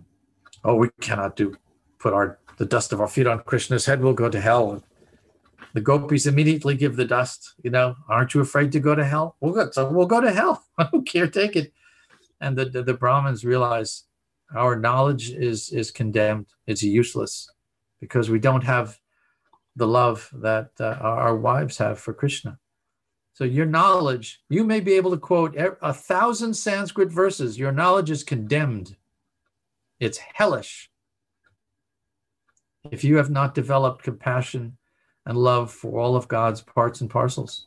oh, we cannot do, put our the dust of our feet on Krishna's head, will go to hell. And the gopis immediately give the dust, you know, aren't you afraid to go to hell? We'll go, so we'll go to hell. I don't care, take it. And the, the, the Brahmins realize our knowledge is, is condemned, it's useless, because we don't have the love that uh, our wives have for Krishna. So your knowledge, you may be able to quote a thousand Sanskrit verses, your knowledge is condemned. It's hellish if you have not developed compassion and love for all of God's parts and parcels.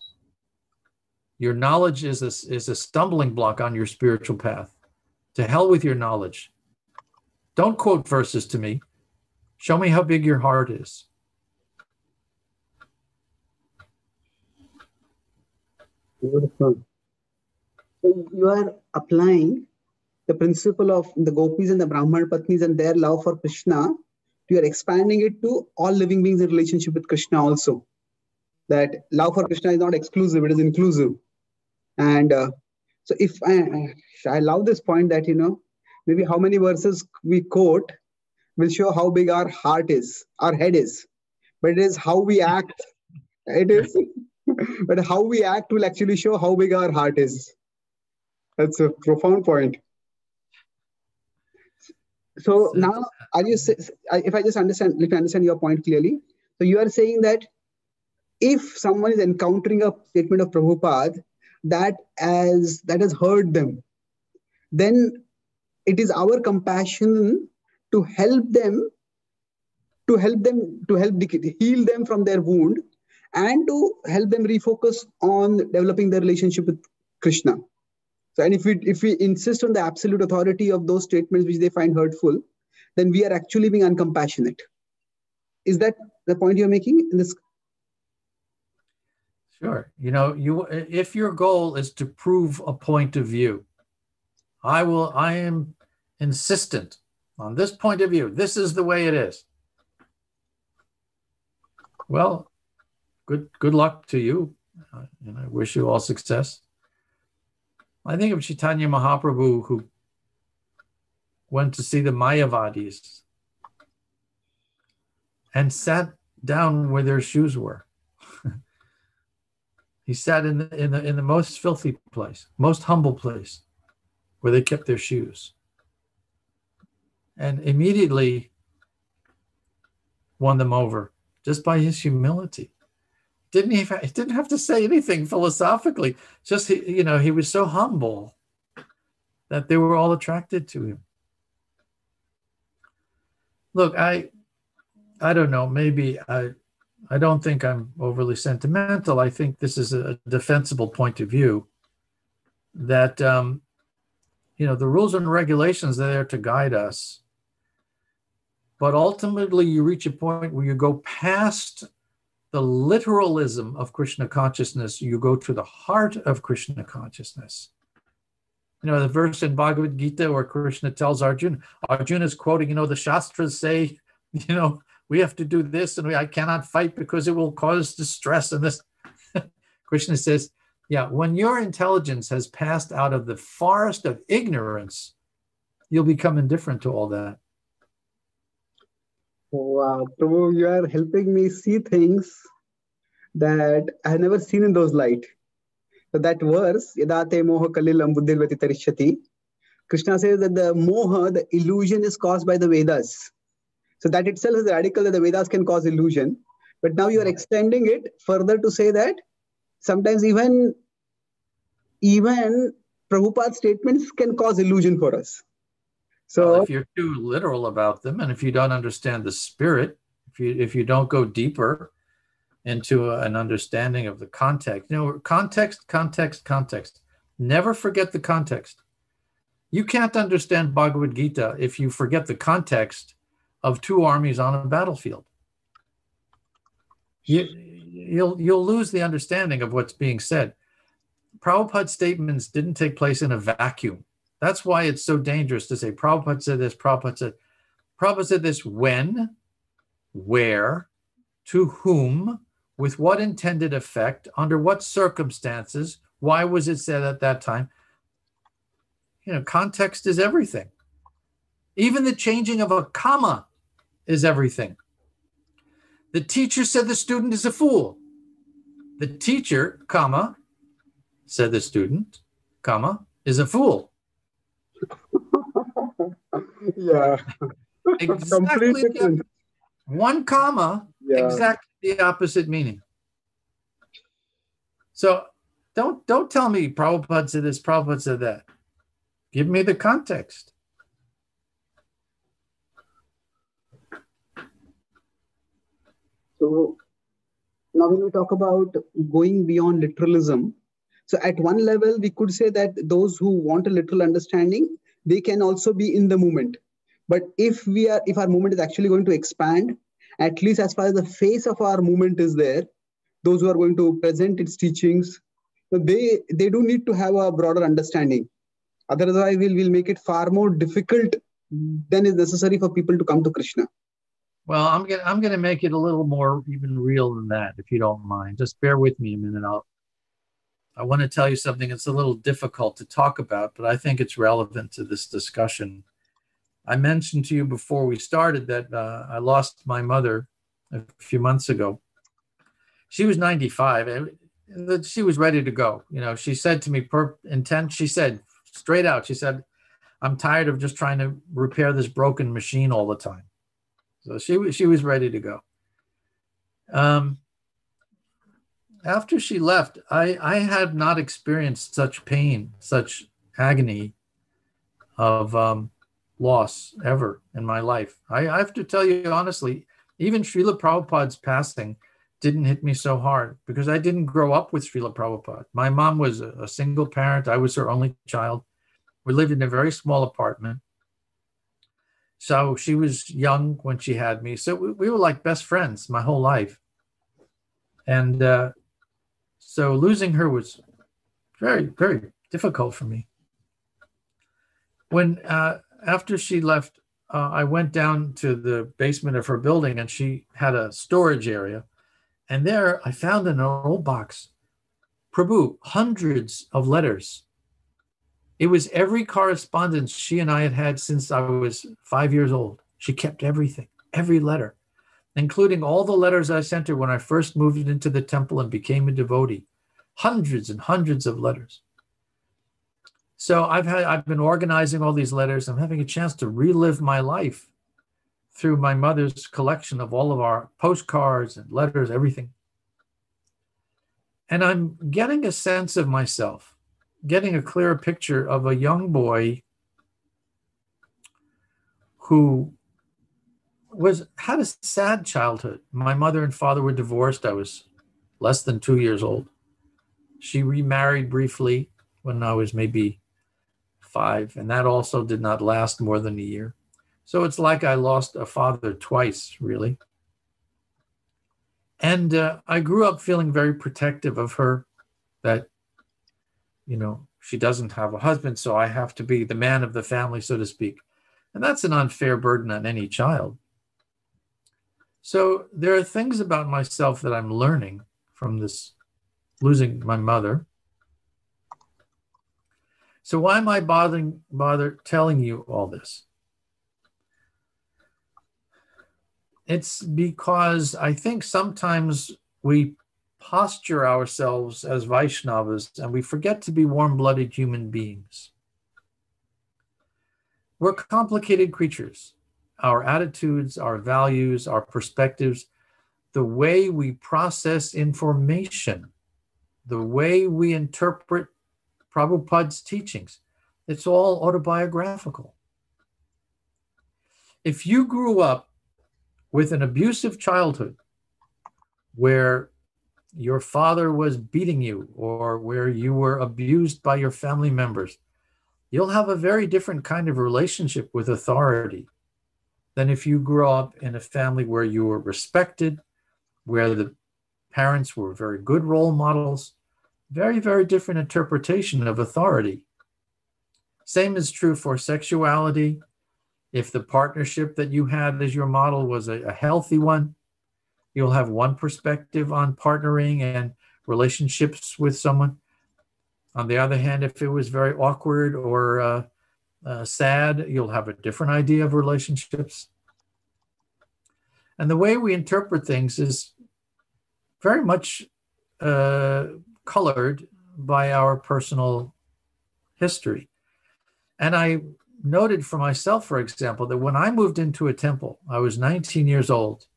Your knowledge is a, is a stumbling block on your spiritual path. To hell with your knowledge. Don't quote verses to me. Show me how big your heart is. Beautiful. So you are applying the principle of the gopis and the Brahman Patnis and their love for Krishna. You are expanding it to all living beings in relationship with Krishna also. That love for Krishna is not exclusive, it is inclusive. And uh, so if I, I love this point that, you know, maybe how many verses we quote will show how big our heart is, our head is. But it is how we act. It is. But how we act will actually show how big our heart is. That's a profound point. So now, are you? If I just understand, if I understand your point clearly, so you are saying that if someone is encountering a statement of Prabhupada that as that has hurt them, then it is our compassion to help them, to help them, to help heal them from their wound, and to help them refocus on developing their relationship with Krishna. So, and if we, if we insist on the absolute authority of those statements which they find hurtful, then we are actually being uncompassionate. Is that the point you're making in this? Sure. You know, you, if your goal is to prove a point of view, I will, I am insistent on this point of view. This is the way it is. Well, good, good luck to you. And I wish you all success. I think of Chaitanya Mahaprabhu, who went to see the Mayavadis and sat down where their shoes were. He sat in the, in the in the most filthy place, most humble place, where they kept their shoes, and immediately won them over just by his humility. Didn't he, he didn't have to say anything philosophically. Just, you know, he was so humble that they were all attracted to him. Look, I, I don't know, maybe I, I don't think I'm overly sentimental. I think this is a defensible point of view that, um, you know, the rules and regulations are there to guide us. But ultimately, you reach a point where you go past the literalism of Krishna consciousness, you go to the heart of Krishna consciousness. You know, the verse in Bhagavad Gita where Krishna tells Arjuna, Arjuna is quoting, you know, the Shastras say, you know, we have to do this and we, I cannot fight because it will cause distress and this. Krishna says, yeah, when your intelligence has passed out of the forest of ignorance, you'll become indifferent to all that. Wow, Prabhu, you are helping me see things that I have never seen in those light. So that verse, Yadate moha kalilam buddhilvati tarishyati, Krishna says that the moha, the illusion, is caused by the Vedas. So that itself is radical, that the Vedas can cause illusion. But now you are extending it further to say that sometimes even, even Prabhupada's statements can cause illusion for us. So well, if you're too literal about them, and if you don't understand the spirit, if you if you don't go deeper into a, an understanding of the context, you know, context, context, context. Never forget the context. You can't understand Bhagavad Gita if you forget the context of two armies on a battlefield. You, you'll you'll lose the understanding of what's being said. Prabhupada's statements didn't take place in a vacuum. That's why it's so dangerous to say, Prabhupada said this, Prabhupada said, Prabhupada said this, when, where, to whom, with what intended effect, under what circumstances, why was it said at that time? You know, context is everything. Even the changing of a comma is everything. The teacher said the student is a fool. The teacher, comma, said the student, comma, is a fool. Yeah, exactly. The, one comma, yeah. Exactly the opposite meaning. So don't don't tell me Prabhupada said this, Prabhupada said that. Give me the context. So now when we talk about going beyond literalism, so at one level we could say that those who want a literal understanding, they can also be in the movement. But if we are, if our movement is actually going to expand, at least as far as the face of our movement is there, those who are going to present its teachings, So they they do need to have a broader understanding. Otherwise, we'll we'll make it far more difficult than is necessary for people to come to Krishna. Well, I'm gonna I'm gonna make it a little more even real than that, if you don't mind. Just bear with me a minute. I'll I want to tell you something. It's a little difficult to talk about, but I think it's relevant to this discussion. I mentioned to you before we started that uh, I lost my mother a few months ago. She was ninety-five, and she was ready to go. You know, she said to me, per intent, she said straight out, she said, "I'm tired of just trying to repair this broken machine all the time." So she she was ready to go. Um, after she left, I, I had not experienced such pain, such agony of um, loss ever in my life. I, I have to tell you honestly, even Srila Prabhupada's passing didn't hit me so hard because I didn't grow up with Srila Prabhupada. My mom was a, a single parent. I was her only child. We lived in a very small apartment. So she was young when she had me. So we, we were like best friends my whole life. And uh, so losing her was very, very difficult for me. When, uh, after she left, uh, I went down to the basement of her building and she had a storage area. And there I found in her old box, Prabhu, hundreds of letters. It was every correspondence she and I had had since I was five years old. She kept everything, every letter, including all the letters I sent her when I first moved into the temple and became a devotee. Hundreds and hundreds of letters. So I've had, I've been organizing all these letters. I'm having a chance to relive my life through my mother's collection of all of our postcards and letters, everything. And I'm getting a sense of myself, getting a clearer picture of a young boy who was had a sad childhood. My mother and father were divorced. I was less than two years old. She remarried briefly when I was maybe five, and that also did not last more than a year. So it's like I lost a father twice, really. And uh, I grew up feeling very protective of her, that, you know, she doesn't have a husband, so I have to be the man of the family, so to speak. And that's an unfair burden on any child. So there are things about myself that I'm learning from this, losing my mother. So why am I bothering, bother telling you all this? It's because I think sometimes we posture ourselves as Vaishnavas and we forget to be warm-blooded human beings. We're complicated creatures. Our attitudes, our values, our perspectives, the way we process information, the way we interpret Prabhupada's teachings, it's all autobiographical. If you grew up with an abusive childhood where your father was beating you or where you were abused by your family members, you'll have a very different kind of relationship with authority than if you grew up in a family where you were respected, where the parents were very good role models. Very, very different interpretation of authority. Same is true for sexuality. If the partnership that you had as your model was a, a healthy one, you'll have one perspective on partnering and relationships with someone. On the other hand, if it was very awkward or uh, uh, sad, you'll have a different idea of relationships. And the way we interpret things is very much uh, colored by our personal history. And I noted for myself, for example, that when I moved into a temple, I was nineteen years old.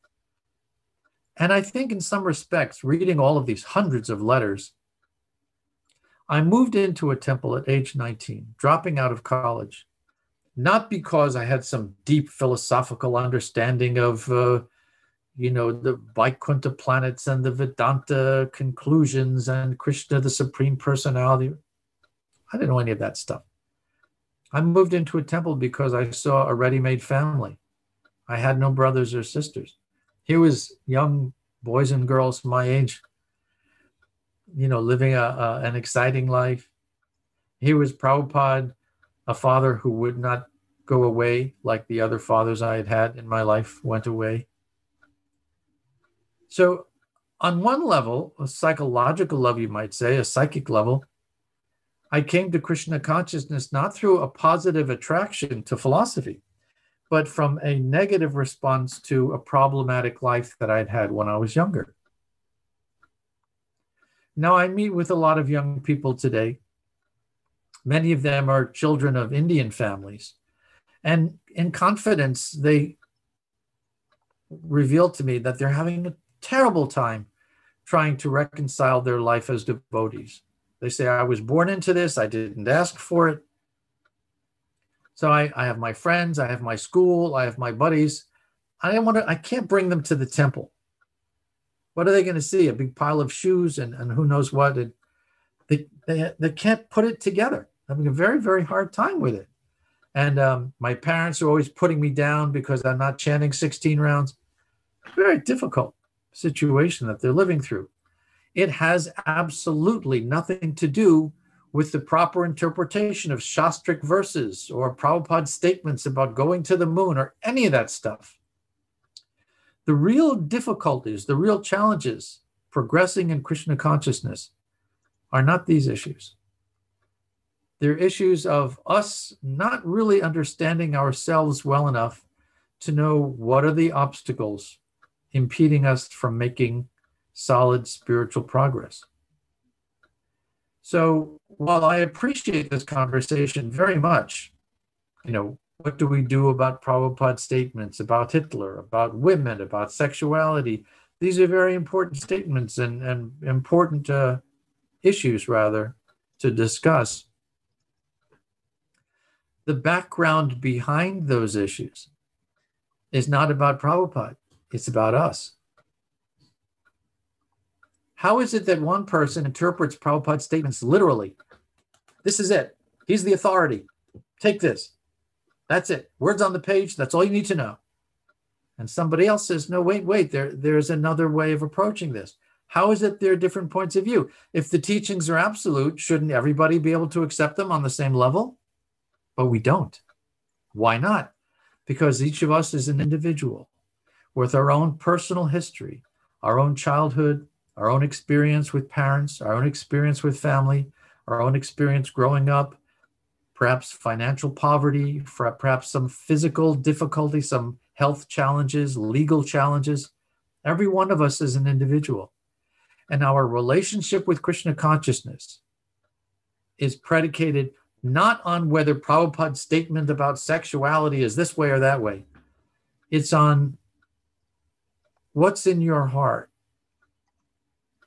And I think in some respects, reading all of these hundreds of letters, I moved into a temple at age nineteen, dropping out of college, not because I had some deep philosophical understanding of, uh, you know, the Vaikuntha planets and the Vedanta conclusions and Krishna, the Supreme Personality. I didn't know any of that stuff. I moved into a temple because I saw a ready-made family. I had no brothers or sisters. Here was young boys and girls my age you know, living a, a, an exciting life. Here was Prabhupada, a father who would not go away like the other fathers I had had in my life went away. So on one level, a psychological level, you might say, a psychic level, I came to Krishna consciousness not through a positive attraction to philosophy, but from a negative response to a problematic life that I'd had when I was younger. Now, I meet with a lot of young people today. Many of them are children of Indian families. And in confidence, they reveal to me that they're having a terrible time trying to reconcile their life as devotees. They say, I was born into this. I didn't ask for it. So I, I have my friends, I have my school, I have my buddies. I don't want to, I can't bring them to the temple. What are they going to see? A big pile of shoes and, and who knows what. And they, they, they can't put it together. Having a very, very hard time with it. And um, my parents are always putting me down because I'm not chanting sixteen rounds. Very difficult situation that they're living through. It has absolutely nothing to do with the proper interpretation of Shastric verses or Prabhupada's statements about going to the moon or any of that stuff. The real difficulties, the real challenges progressing in Krishna consciousness are not these issues. They're issues of us not really understanding ourselves well enough to know what are the obstacles impeding us from making solid spiritual progress. So while I appreciate this conversation very much, you know, what do we do about Prabhupada's statements, about Hitler, about women, about sexuality? These are very important statements and, and important uh, issues, rather, to discuss. The background behind those issues is not about Prabhupada, it's about us. How is it that one person interprets Prabhupada's statements literally? This is it. He's the authority. Take this. That's it. Words on the page. That's all you need to know. And somebody else says, no, wait, wait, there, there's another way of approaching this. How is it there are different points of view? If the teachings are absolute, shouldn't everybody be able to accept them on the same level? But we don't. Why not? Because each of us is an individual with our own personal history, our own childhood, our own experience with parents, our own experience with family, our own experience growing up, perhaps financial poverty, perhaps some physical difficulty, some health challenges, legal challenges. Every one of us is an individual. And our relationship with Krishna consciousness is predicated not on whether Prabhupada's statement about sexuality is this way or that way. It's on what's in your heart.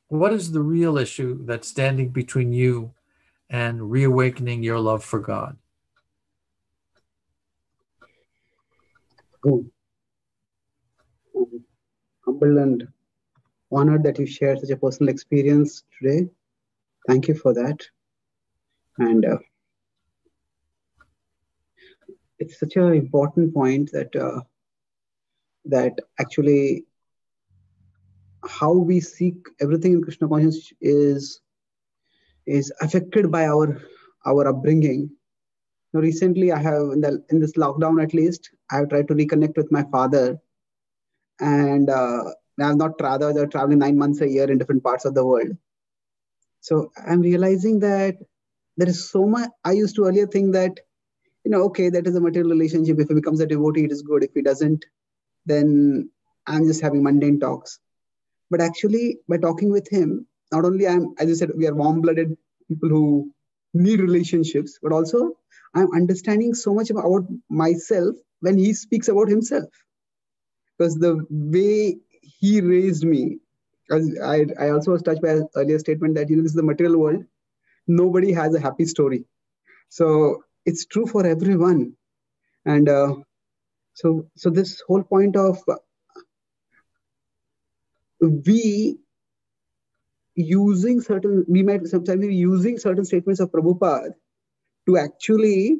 What is the real issue that's standing between you and reawakening your love for God? Oh. Oh. Humble and honored that you shared such a personal experience today. Thank you for that. And uh, it's such an important point that uh, that actually how we seek everything in Krishna consciousness is is affected by our our upbringing. Now, recently, I have in, the, in this lockdown at least, I have tried to reconnect with my father, and uh, I have not traveled. They're traveling nine months a year in different parts of the world. So I'm realizing that there is so much. I used to earlier think that, you know, okay, that is a material relationship. If he becomes a devotee, it is good. If he doesn't, then I'm just having mundane talks. But actually, by talking with him, not only I'm, as you said, we are warm-blooded people who need relationships, but also I'm understanding so much about myself when he speaks about himself. Because the way he raised me, because I, I also was touched by an earlier statement that, you know, this is the material world. Nobody has a happy story. So it's true for everyone. And uh, so, so this whole point of we using certain, we might sometimes be using certain statements of Prabhupada to actually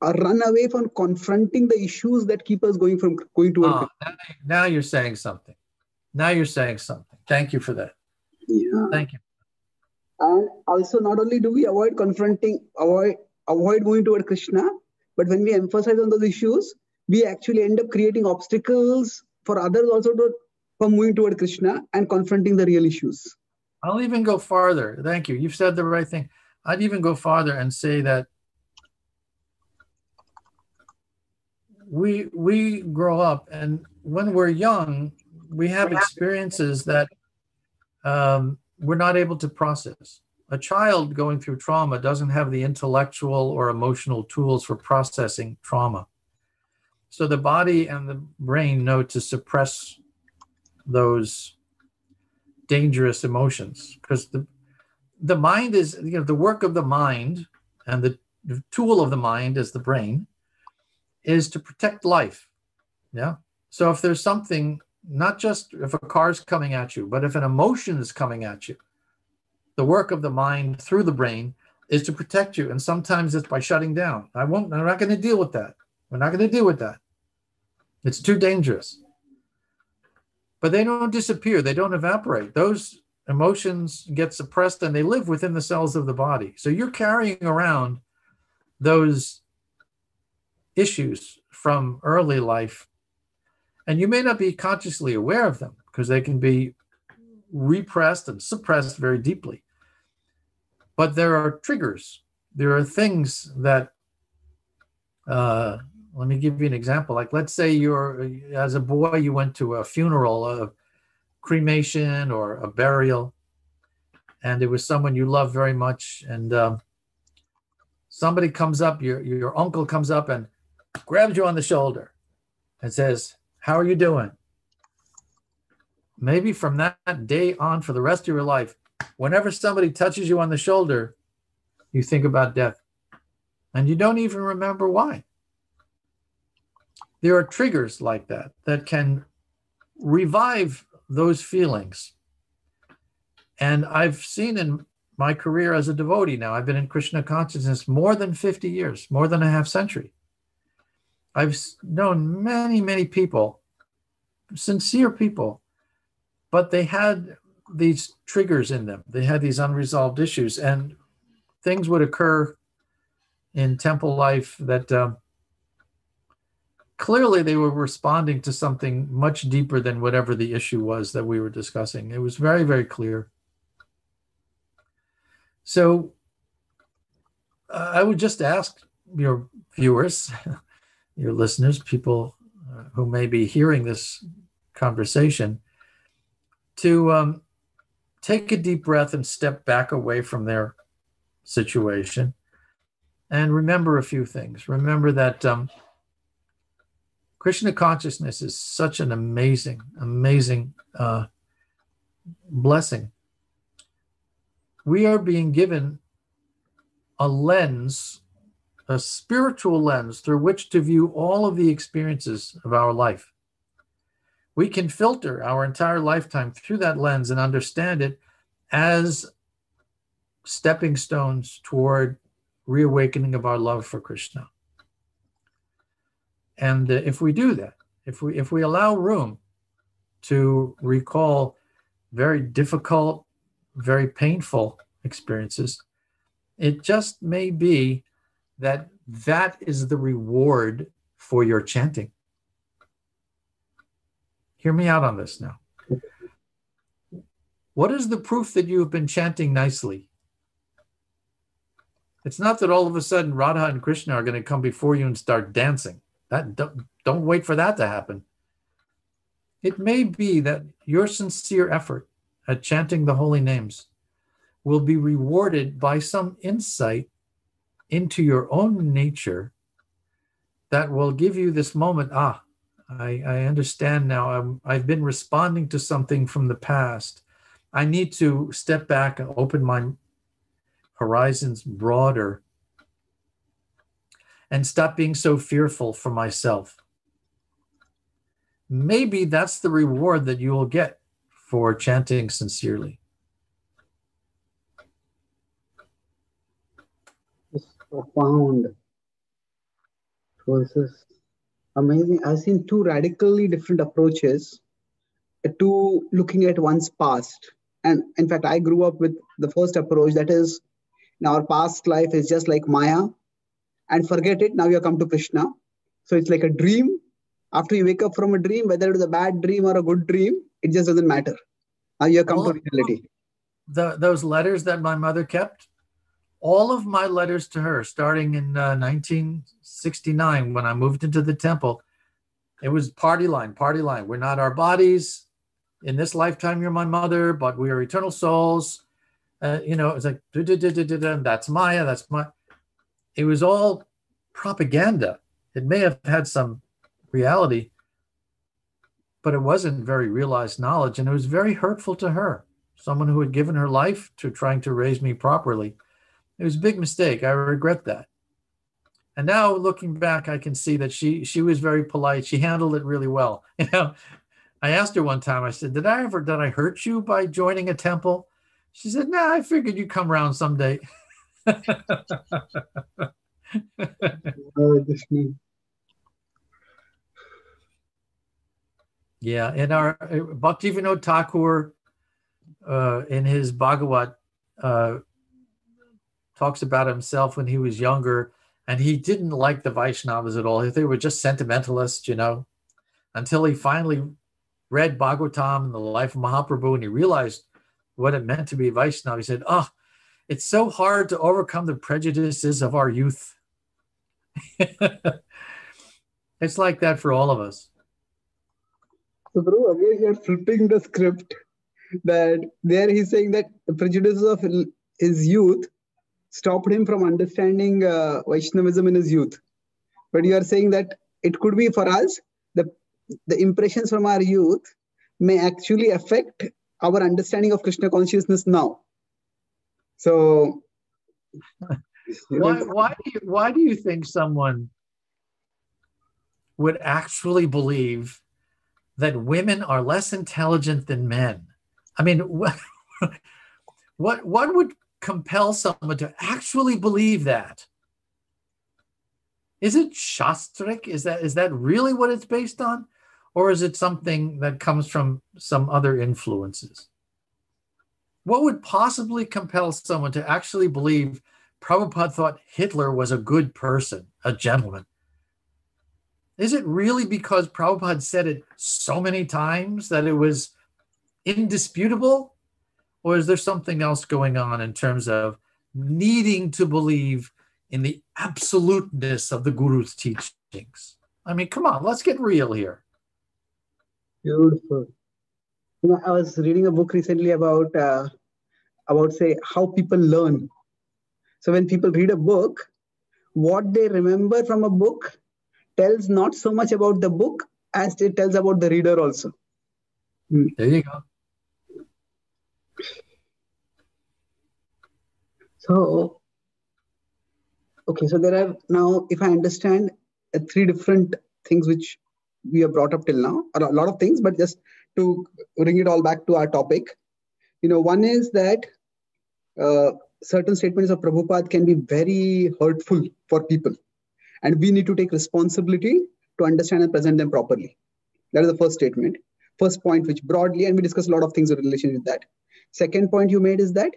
run away from confronting the issues that keep us going from going to. Oh, now you're saying something. Now you're saying something. Thank you for that. Yeah. Thank you. And also, not only do we avoid confronting, avoid avoid moving toward Krishna, but when we emphasize on those issues, we actually end up creating obstacles for others also to, for moving toward Krishna and confronting the real issues. I'll even go farther. Thank you. You've said the right thing. I'd even go farther and say that we we grow up, and when we're young, we have experiences that um, we're not able to process. A child going through trauma doesn't have the intellectual or emotional tools for processing trauma. So the body and the brain know to suppress those dangerous emotions, because the the mind is, you know, the work of the mind, and the, the tool of the mind is the brain, is to protect life. Yeah. So if there's something, not just if a car's coming at you, but if an emotion is coming at you, the work of the mind through the brain is to protect you. And sometimes it's by shutting down. I won't, I'm not going to deal with that. We're not going to deal with that. It's too dangerous. But they don't disappear. They don't evaporate. Those emotions get suppressed and they live within the cells of the body. So you're carrying around those issues from early life. And you may not be consciously aware of them because they can be repressed and suppressed very deeply. But there are triggers. There are things that, uh, let me give you an example. Like, let's say you're, as a boy, you went to a funeral, a cremation or a burial, and it was someone you loved very much. And um, somebody comes up, your, your uncle comes up and grabs you on the shoulder and says, "How are you doing?" Maybe from that day on, for the rest of your life, whenever somebody touches you on the shoulder, you think about death. And you don't even remember why. There are triggers like that that can revive those feelings. And I've seen in my career as a devotee now, I've been in Krishna consciousness more than fifty years, more than a half century. I've known many, many people, sincere people, but they had these triggers in them. They had these unresolved issues, and things would occur in temple life that um, clearly they were responding to something much deeper than whatever the issue was that we were discussing. It was very, very clear. So uh, I would just ask your viewers, your listeners, people who may be hearing this conversation, to um, take a deep breath and step back away from their situation and remember a few things. Remember that um, Krishna consciousness is such an amazing, amazing uh, blessing. We are being given a lens, a spiritual lens through which to view all of the experiences of our life. We can filter our entire lifetime through that lens and understand it as stepping stones toward reawakening of our love for Krishna. And if we do that, if we, if we allow room to recall very difficult, very painful experiences, it just may be that that is the reward for your chanting. Hear me out on this now. What is the proof that you have been chanting nicely? It's not that all of a sudden Radha and Krishna are going to come before you and start dancing. That don't, don't wait for that to happen. It may be that your sincere effort at chanting the holy names will be rewarded by some insight into your own nature that will give you this moment, ah, I, I understand now, I'm, I've been responding to something from the past. I need to step back and open my horizons broader and stop being so fearful for myself. Maybe that's the reward that you will get for chanting sincerely. Profound. So this is amazing. I've seen two radically different approaches to looking at one's past. and in fact, I grew up with the first approach, that is, in our past life is just like Maya, and forget it, now you come to Krishna. So it's like a dream. After you wake up from a dream, whether it is a bad dream or a good dream, it just doesn't matter. Now you come all to reality. The, those letters that my mother kept, all of my letters to her, starting in uh, nineteen sixty-nine, when I moved into the temple, it was party line, party line. We're not our bodies. In this lifetime, you're my mother, but we are eternal souls. Uh, you know, it's like, duh, duh, duh, duh, duh, duh, that's Maya, that's Maya. It was all propaganda. It may have had some reality, but it wasn't very realized knowledge. And it was very hurtful to her, someone who had given her life to trying to raise me properly. It was a big mistake. I regret that. And now looking back, I can see that she she was very polite. She handled it really well. You know, I asked her one time, I said, did I ever, did I hurt you by joining a temple? She said, no, nah, I figured you'd come around someday. Yeah, in our Bhaktivinoda Thakur, uh, in his Bhagavat, uh, talks about himself when he was younger, and he didn't like the Vaishnavas at all. They were just sentimentalists, you know, until he finally read Bhagavatam and the life of Mahaprabhu, and he realized what it meant to be Vaishnava. He said, oh, it's so hard to overcome the prejudices of our youth. It's like that for all of us. So, bro, again, you're flipping the script, that there he's saying that the prejudices of his youth stopped him from understanding uh, Vaishnavism in his youth. But you are saying that it could be for us, the, the impressions from our youth may actually affect our understanding of Krishna consciousness now. So, why, why, do you, why do you think someone would actually believe that women are less intelligent than men? I mean, what, what, what would compel someone to actually believe that? Is it Shastric? Is that, is that really what it's based on? Or is it something that comes from some other influences? What would possibly compel someone to actually believe Prabhupada thought Hitler was a good person, a gentleman? Is it really because Prabhupada said it so many times that it was indisputable? Or is there something else going on in terms of needing to believe in the absoluteness of the Guru's teachings? I mean, come on, let's get real here. Beautiful. You know, I was reading a book recently about, uh, about say, how people learn. So when people read a book, what they remember from a book tells not so much about the book as it tells about the reader also. Mm. There you go. So, okay, so there are now, if I understand, uh, three different things which we have brought up till now, or a lot of things, but just to bring it all back to our topic. You know, one is that uh, certain statements of Prabhupada can be very hurtful for people. And we need to take responsibility to understand and present them properly. That is the first statement. First point, which broadly, and we discussed a lot of things in relation with that. Second point you made is that,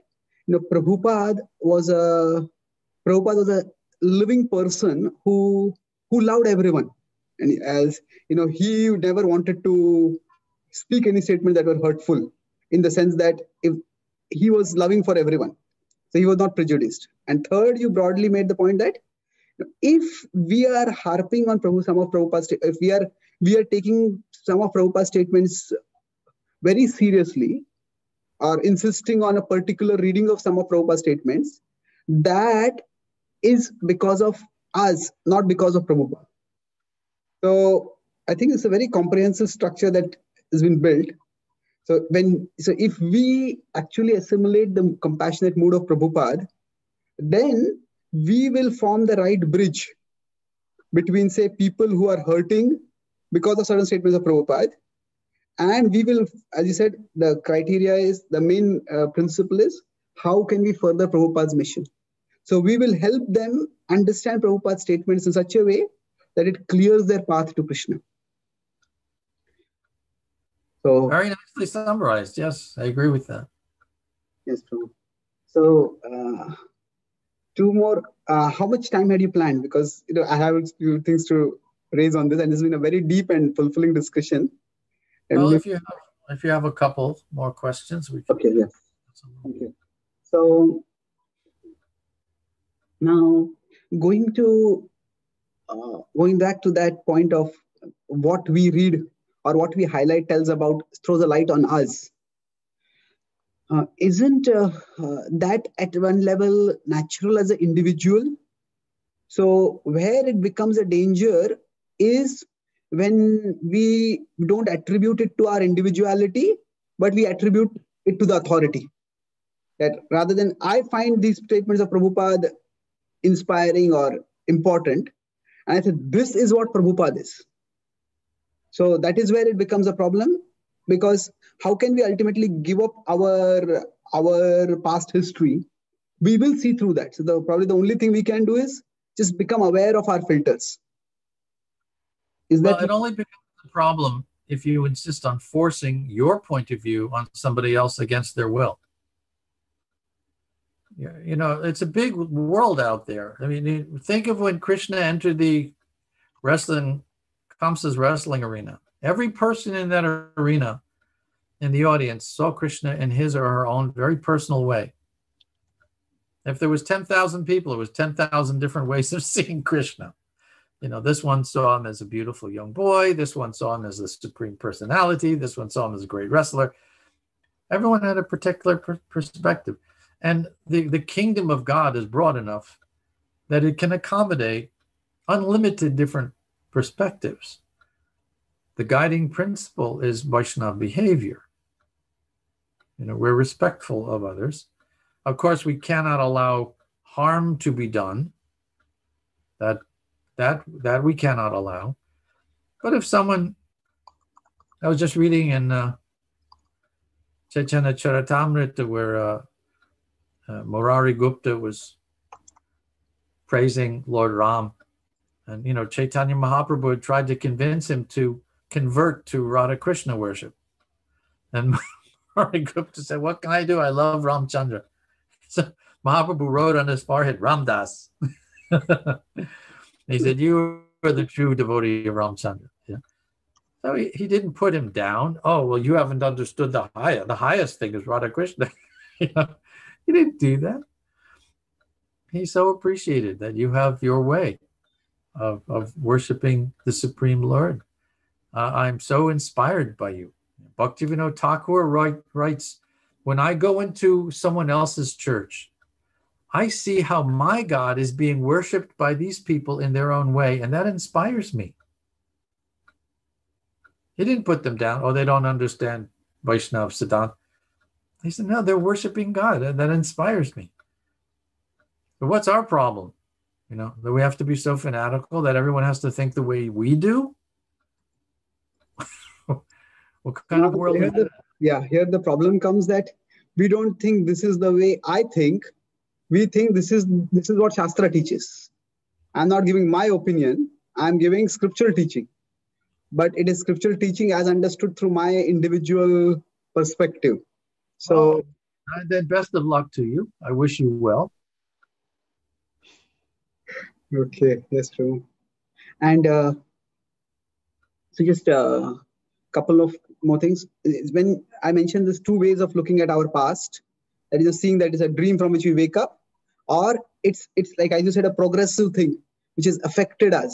you know, Prabhupada was a, Prabhupada was a living person who, who loved everyone. And as, you know, he never wanted to speak any statement that were hurtful, in the sense that if he was loving for everyone. So he was not prejudiced. And third, you broadly made the point that if we are harping on Prabhu, some of Prabhupada, if we are we are taking some of Prabhupada's statements very seriously, or insisting on a particular reading of some of Prabhupada's statements, that is because of us, not because of Prabhupada. So I think it's a very comprehensive structure that has been built. So when so if we actually assimilate the compassionate mood of Prabhupada, then we will form the right bridge between, say, people who are hurting because of certain statements of Prabhupada. And we will, as you said, the criteria is, the main uh, principle is, how can we further Prabhupada's mission? So we will help them understand Prabhupada's statements in such a way that it clears their path to Krishna. So, very nicely summarized. Yes, I agree with that. Yes, Prabhu. So, uh, two more. Uh, how much time had you planned? Because you know I have a few things to raise on this, and it's been a very deep and fulfilling discussion. And well, if you have, if you have a couple more questions, we can. Okay. Yes. Okay. So now going to uh, going back to that point of what we read or what we highlight tells about throws a light on us. Uh, isn't uh, uh, that at one level natural as an individual? So where it becomes a danger is when we don't attribute it to our individuality, but we attribute it to the authority. That rather than I find these statements of Prabhupada inspiring or important, and I said, this is what Prabhupada is. So that is where it becomes a problem, because how can we ultimately give up our, our past history? We will see through that. So the, probably the only thing we can do is just become aware of our filters. Is that well, it only becomes a problem if you insist on forcing your point of view on somebody else against their will. You know, it's a big world out there. I mean, think of when Krishna entered the wrestling, Kamsa's wrestling arena. Every person in that arena, in the audience, saw Krishna in his or her own very personal way. If there was ten thousand people, it was ten thousand different ways of seeing Krishna. You know, this one saw him as a beautiful young boy. This one saw him as the supreme personality. This one saw him as a great wrestler. Everyone had a particular per perspective. And the, the kingdom of God is broad enough that it can accommodate unlimited different perspectives. The guiding principle is Vaishnava behavior. You know, we're respectful of others. Of course, we cannot allow harm to be done. That, that, that we cannot allow. But if someone, I was just reading in uh, Chaitanya Charitamrita where uh, Uh, Murari Gupta was praising Lord Ram, and you know Chaitanya Mahaprabhu had tried to convince him to convert to Radha Krishna worship, and Murari Gupta said, "What can I do? I love Ramchandra." So Mahaprabhu wrote on his forehead, "Ramdas." He said, "You are the true devotee of Ramchandra." Yeah. So he, he didn't put him down. Oh well, you haven't understood the higher. The highest thing is Radha Krishna. You know? He didn't do that. He so appreciated that you have your way of, of worshiping the Supreme Lord. Uh, I'm so inspired by you. Bhaktivinoda Thakur write, writes, when I go into someone else's church, I see how my God is being worshipped by these people in their own way, and that inspires me. He didn't put them down, oh, they don't understand Vaishnava Siddhanta. He said, no, they're worshiping God, and that inspires me. But what's our problem? You know, that we have to be so fanatical that everyone has to think the way we do? What kind now, of world is that? Yeah, here the problem comes that we don't think this is the way I think. We think this is, this is what Shastra teaches. I'm not giving my opinion. I'm giving scriptural teaching. But it is scriptural teaching as understood through my individual perspective. So well, then best of luck to you. I wish you well. Okay, that's true. And uh, so just a couple of more things. When I mentioned there's two ways of looking at our past, that is seeing that it's a dream from which we wake up, or it's, it's like I just said, a progressive thing which has affected us.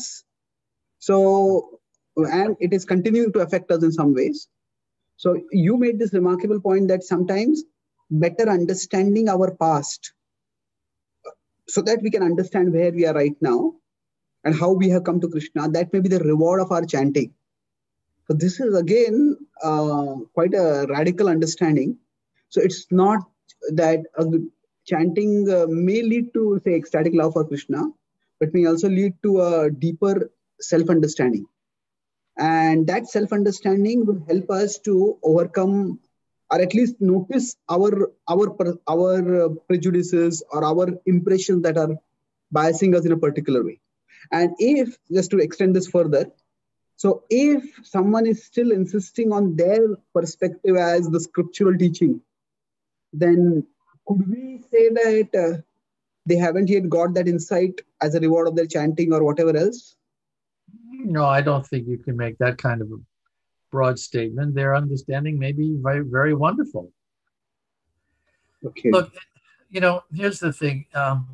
So, and it is continuing to affect us in some ways. So you made this remarkable point that sometimes better understanding our past so that we can understand where we are right now and how we have come to Krishna, that may be the reward of our chanting. So this is again uh, quite a radical understanding. So it's not that uh, chanting uh, may lead to, say, ecstatic love for Krishna, but may also lead to a deeper self-understanding. And that self-understanding will help us to overcome, or at least notice our our our prejudices or our impressions that are biasing us in a particular way. And if, just to extend this further, so if someone is still insisting on their perspective as the scriptural teaching, then could we say that uh, they haven't yet got that insight as a reward of their chanting or whatever else? No, I don't think you can make that kind of a broad statement. Their understanding may be very, very wonderful. Okay. Look, you know, here's the thing. Um,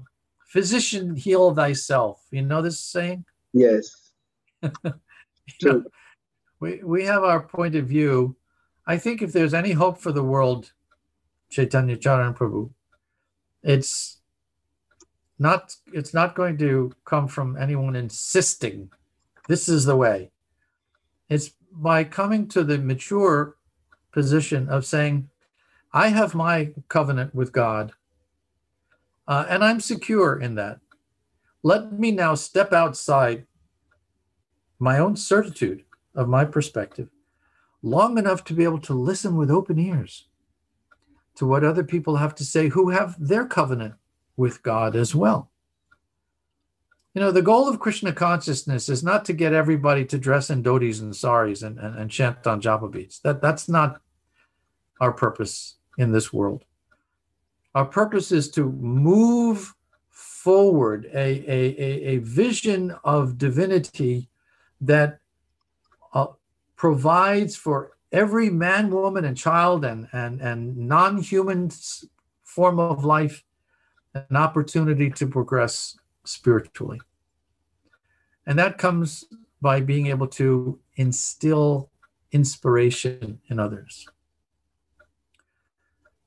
physician, heal thyself. You know this saying? Yes. True. Know, we, we have our point of view. I think if there's any hope for the world, Chaitanya Charitamrita Prabhu, it's not, it's not going to come from anyone insisting this is the way. It's by coming to the mature position of saying, I have my covenant with God, uh, and I'm secure in that. Let me now step outside my own certitude of my perspective long enough to be able to listen with open ears to what other people have to say who have their covenant with God as well. You know, the goal of Krishna consciousness is not to get everybody to dress in dhotis and saris and, and, and chant on japa beads. That, that's not our purpose in this world. Our purpose is to move forward a, a, a vision of divinity that uh, provides for every man, woman, and child and, and, and non-human form of life an opportunity to progress spiritually. And that comes by being able to instill inspiration in others.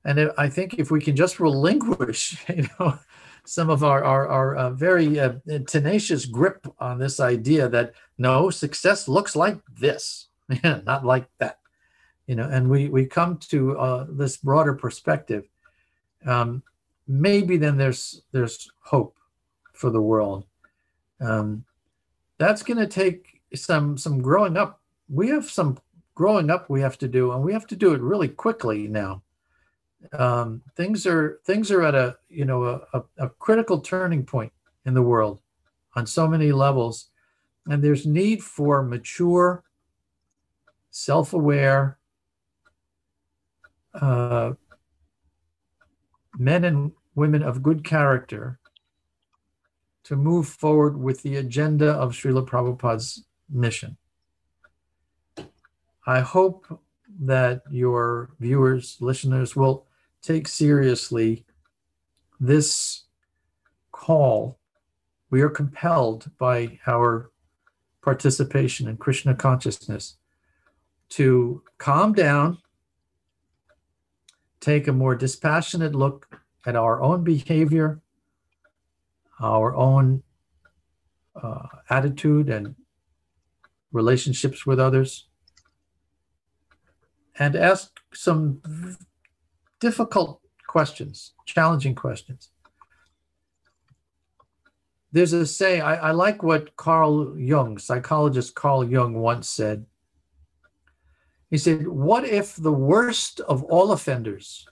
And I think if we can just relinquish, you know, some of our, our, our uh, very uh, tenacious grip on this idea that, no, success looks like this, not like that, you know, and we, we come to uh, this broader perspective, um, maybe then there's, there's hope for the world. Um, that's going to take some, some growing up. We have some growing up we have to do, and we have to do it really quickly now. Um, things are things are at a you know a, a critical turning point in the world on so many levels, and there's need for mature, self-aware uh, men and women of good character to move forward with the agenda of Srila Prabhupada's mission. I hope that your viewers, listeners will take seriously this call. We are compelled by our participation in Krishna consciousness to calm down, take a more dispassionate look at our own behavior, our own uh, attitude and relationships with others, and ask some difficult questions, challenging questions. There's a say, I, I like what Carl Jung, psychologist Carl Jung once said. He said, what if the worst of all offenders,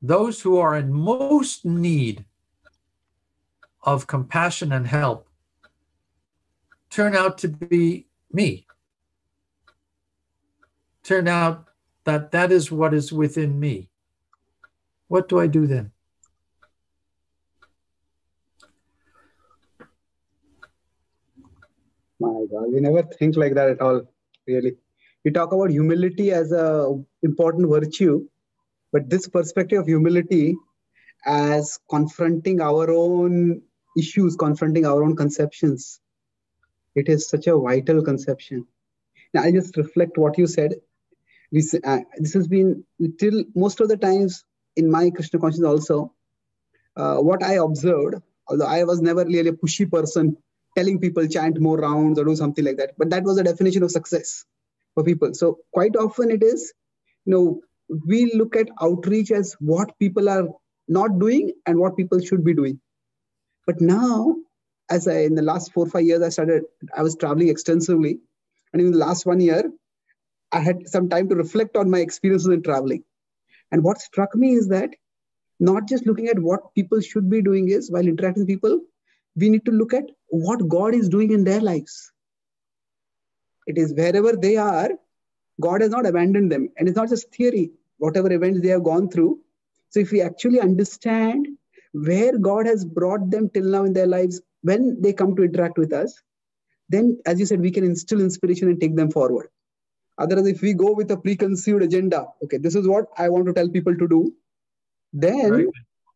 those who are in most need of compassion and help, turn out to be me? Turn out that that is what is within me. What do I do then? My God, we never think like that at all, really. We talk about humility as an important virtue, but this perspective of humility as confronting our own issues, confronting our own conceptions, it is such a vital conception. Now, I just reflect what you said. We, uh, this has been, till most of the times in my Krishna consciousness also, uh, what I observed, although I was never really a pushy person telling people chant more rounds or do something like that, but that was the definition of success for people. So quite often it is, you know, we look at outreach as what people are not doing and what people should be doing. But now, as I, in the last four or five years, I started, I was traveling extensively. And in the last one year, I had some time to reflect on my experiences in traveling. And what struck me is that not just looking at what people should be doing is, while interacting with people, we need to look at what God is doing in their lives. It is wherever they are, God has not abandoned them. And it's not just theory. whatever events they have gone through. So if we actually understand where God has brought them till now in their lives, when they come to interact with us, then, as you said, we can instill inspiration and take them forward. Otherwise, if we go with a preconceived agenda, okay, this is what I want to tell people to do, then right.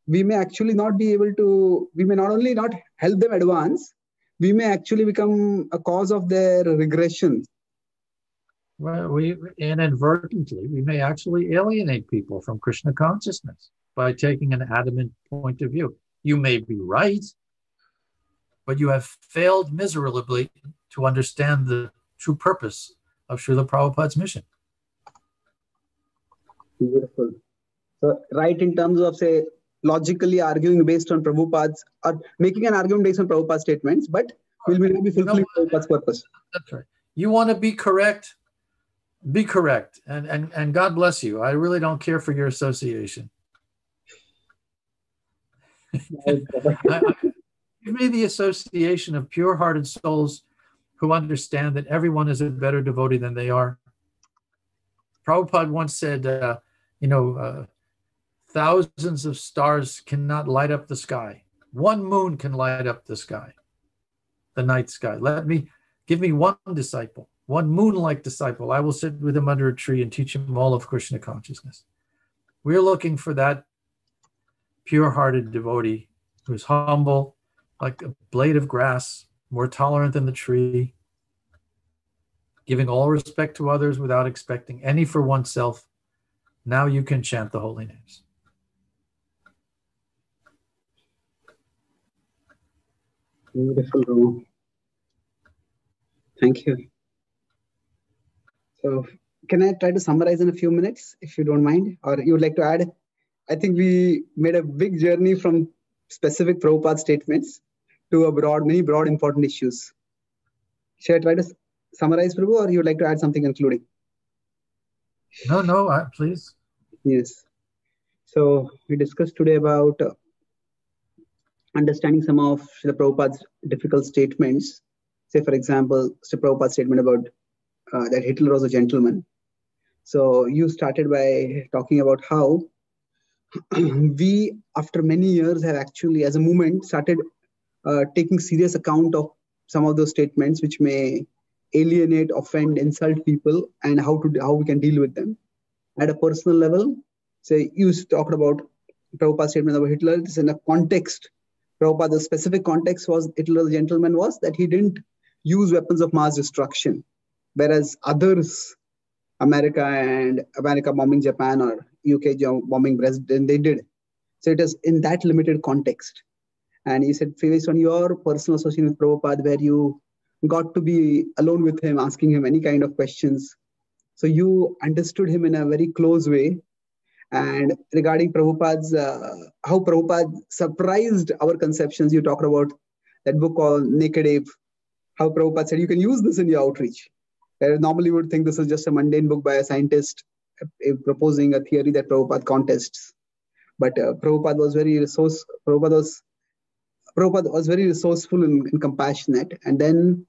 we may actually not be able to, we may not only not help them advance, we may actually become a cause of their regression. Well, we inadvertently, we may actually alienate people from Krishna consciousness by taking an adamant point of view. You may be right, but you have failed miserably to understand the true purpose of Srila Prabhupada's mission. Beautiful. So, right in terms of, say, logically arguing based on Prabhupada's, or making an argument based on Prabhupada's statements, but will we not be fulfilling no, Prabhupada's purpose? That's right. You want to be correct, be correct. And, and, and God bless you. I really don't care for your association. Give me the association of pure-hearted souls who understand that everyone is a better devotee than they are. Prabhupada once said, uh, you know, uh, thousands of stars cannot light up the sky. One moon can light up the sky, the night sky. Let me, give me one disciple, one moon-like disciple. I will sit with him under a tree and teach him all of Krishna consciousness. We're looking for that pure-hearted devotee who's humble, like a blade of grass, more tolerant than the tree, giving all respect to others without expecting any for oneself. Now you can chant the holy names. Beautiful, Rama. Thank you. So, can I try to summarize in a few minutes, if you don't mind, or you would like to add? I think we made a big journey from specific Prabhupada statements to a broad, many broad important issues. Should I try to summarize, Prabhu, or you would like to add something including? No, no, uh, please. Yes. So we discussed today about uh, understanding some of Srila Prabhupada's difficult statements. Say, for example, Srila Prabhupada's statement about uh, that Hitler was a gentleman. So you started by talking about how we, after many years, have actually, as a movement, started uh, taking serious account of some of those statements which may alienate, offend, insult people, and how to how we can deal with them. At a personal level, say you talked about Prabhupada's statement about Hitler. This in a context, Prabhupada's specific context was Hitler the gentleman was that he didn't use weapons of mass destruction, whereas others, America and America bombing Japan or U K bombing Dresden, they did. So it is in that limited context. And you said, based on your personal association with Prabhupada, where you got to be alone with him, asking him any kind of questions. So you understood him in a very close way. And regarding Prabhupada's, uh, how Prabhupada surprised our conceptions, you talked about that book called Naked Ape, how Prabhupada said, you can use this in your outreach. Uh, normally you would think this is just a mundane book by a scientist uh, proposing a theory that Prabhupada contests. But uh, Prabhupada was very resource. Prabhupada was, Prabhupada was very resourceful and, and compassionate. And then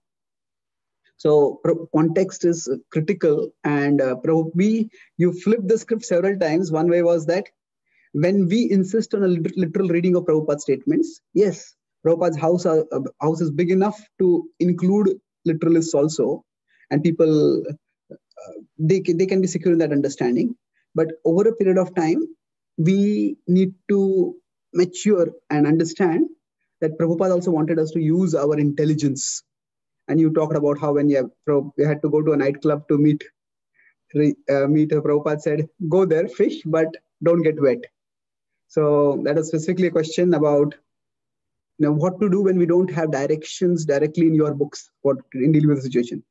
So context is critical, and uh, we, you flipped the script several times. One way was that when we insist on a literal reading of Prabhupada's statements, yes, Prabhupada's house, are, uh, house is big enough to include literalists also, and people, uh, they, they can be secure in that understanding. But over a period of time, we need to mature and understand that Prabhupada also wanted us to use our intelligence. And you talked about how when you, have, you had to go to a nightclub to meet, uh, meet a Prabhupada said, go there, fish, but don't get wet. So that was specifically a question about you know, what to do when we don't have directions directly in your books what, in dealing with the situation.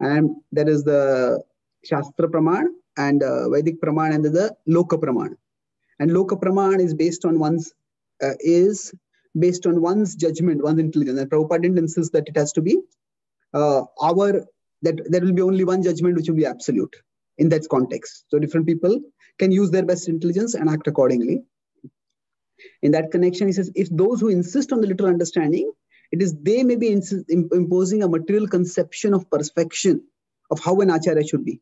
And that is the Shastra Praman and the Vedic Praman and the Loka Praman. And Loka Praman is based on one's, uh, is based on one's judgment, one's intelligence. And Prabhupada didn't insist that it has to be Uh, our, that there will be only one judgment which will be absolute in that context. So different people can use their best intelligence and act accordingly. In that connection, he says, if those who insist on the literal understanding, it is they may be imposing a material conception of perfection of how an acharya should be.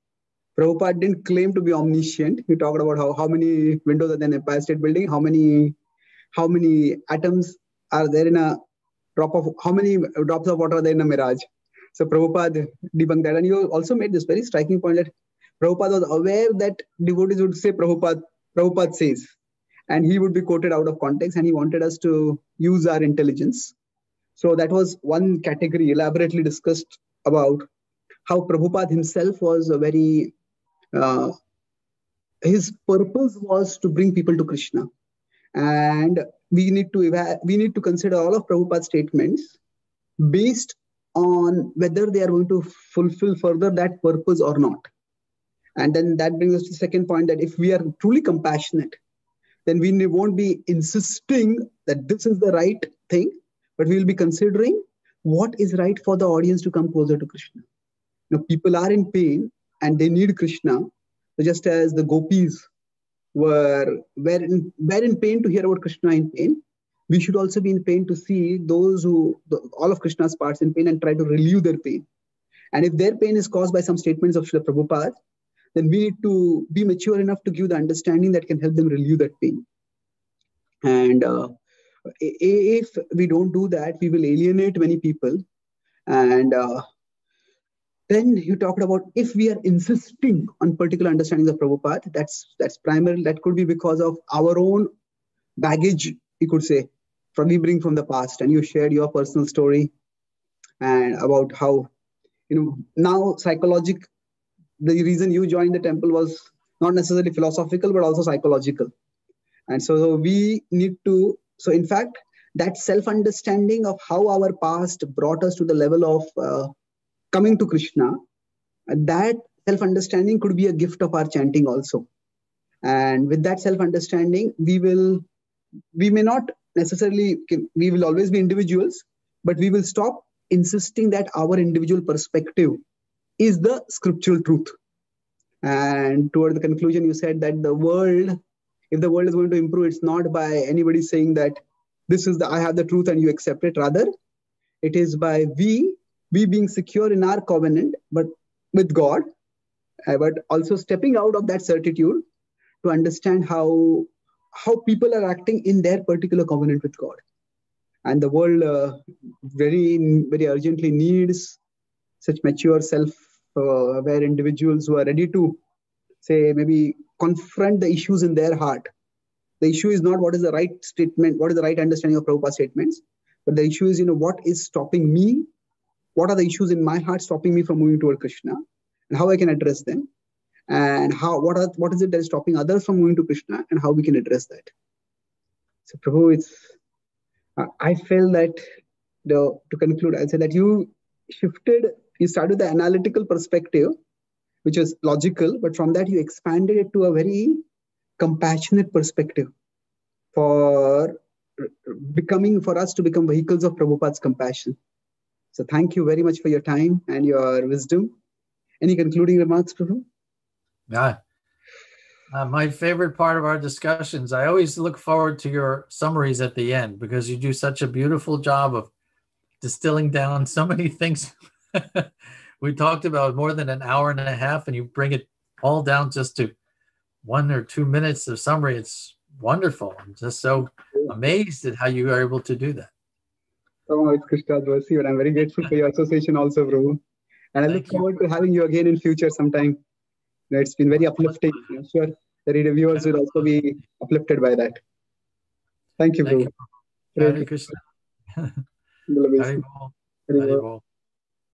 Prabhupada didn't claim to be omniscient. He talked about how, how many windows are there in Empire State Building, how many how many atoms are there in a drop of, how many drops of water are there in a mirage. So Prabhupada debunked that. And he also made this very striking point that Prabhupada was aware that devotees would say Prabhupada, Prabhupada says, and he would be quoted out of context, and he wanted us to use our intelligence. So that was one category elaborately discussed about how Prabhupada himself was a very, uh, his purpose was to bring people to Krishna. And we need to eva- we need to consider all of Prabhupada's statements based on whether they are going to fulfill further that purpose or not. And then that brings us to the second point, that if we are truly compassionate, then we won't be insisting that this is the right thing, but we will be considering what is right for the audience to come closer to Krishna. Now, people are in pain and they need Krishna, so just as the gopis were, were, in, were in pain to hear about Krishna in pain, we should also be in pain to see those who, the, all of Krishna's parts in pain, and try to relieve their pain. And if their pain is caused by some statements of Srila Prabhupada, then we need to be mature enough to give the understanding that can help them relieve that pain. And uh, if we don't do that, we will alienate many people. And uh, then you talked about if we are insisting on particular understandings of Prabhupada, that's, that's primarily, that could be because of our own baggage, you could say, from we bring from the past. And you shared your personal story and about how, you know, now psychologic. The reason you joined the temple was not necessarily philosophical, but also psychological. And so we need to, so in fact, that self-understanding of how our past brought us to the level of uh, coming to Krishna, that self-understanding could be a gift of our chanting also. And with that self-understanding, we will, we may not necessarily, we will always be individuals, but we will stop insisting that our individual perspective is the scriptural truth. And toward the conclusion, you said that the world, if the world is going to improve, it's not by anybody saying that this is the, I have the truth and you accept it. Rather, it is by we, we being secure in our covenant, but with God, uh, but also stepping out of that certitude to understand how, how people are acting in their particular covenant with God. And the world uh, very, very urgently needs such mature, self-aware individuals who are ready to, say, maybe confront the issues in their heart. The issue is not what is the right statement, what is the right understanding of Prabhupada's statements, but the issue is, you know, what is stopping me? What are the issues in my heart stopping me from moving toward Krishna? And how I can address them? And how what are what is it that is stopping others from moving to Krishna? And how we can address that? So, Prabhu, it's, uh, I feel that, the, to conclude, I'll say that you shifted... You started with the analytical perspective, which is logical, but from that you expanded it to a very compassionate perspective for becoming, for us to become vehicles of Prabhupada's compassion. So thank you very much for your time and your wisdom. Any concluding remarks, Prabhu? Yeah. Uh, my favorite part of our discussions, I always look forward to your summaries at the end, because you do such a beautiful job of distilling down so many things. We talked about more than an hour and a half, and you bring it all down just to one or two minutes of summary. It's wonderful. I'm just so amazed at how you are able to do that. Oh, it's Krishna's mercy, and I'm very grateful for your association also, Prabhu. And I Thank look forward you. to having you again in future sometime. You know, it's been very uplifting. I'm sure the reviewers will also be uplifted by that. Thank you, Prabhu. Thank you. Hare Krishna. Hare Krishna.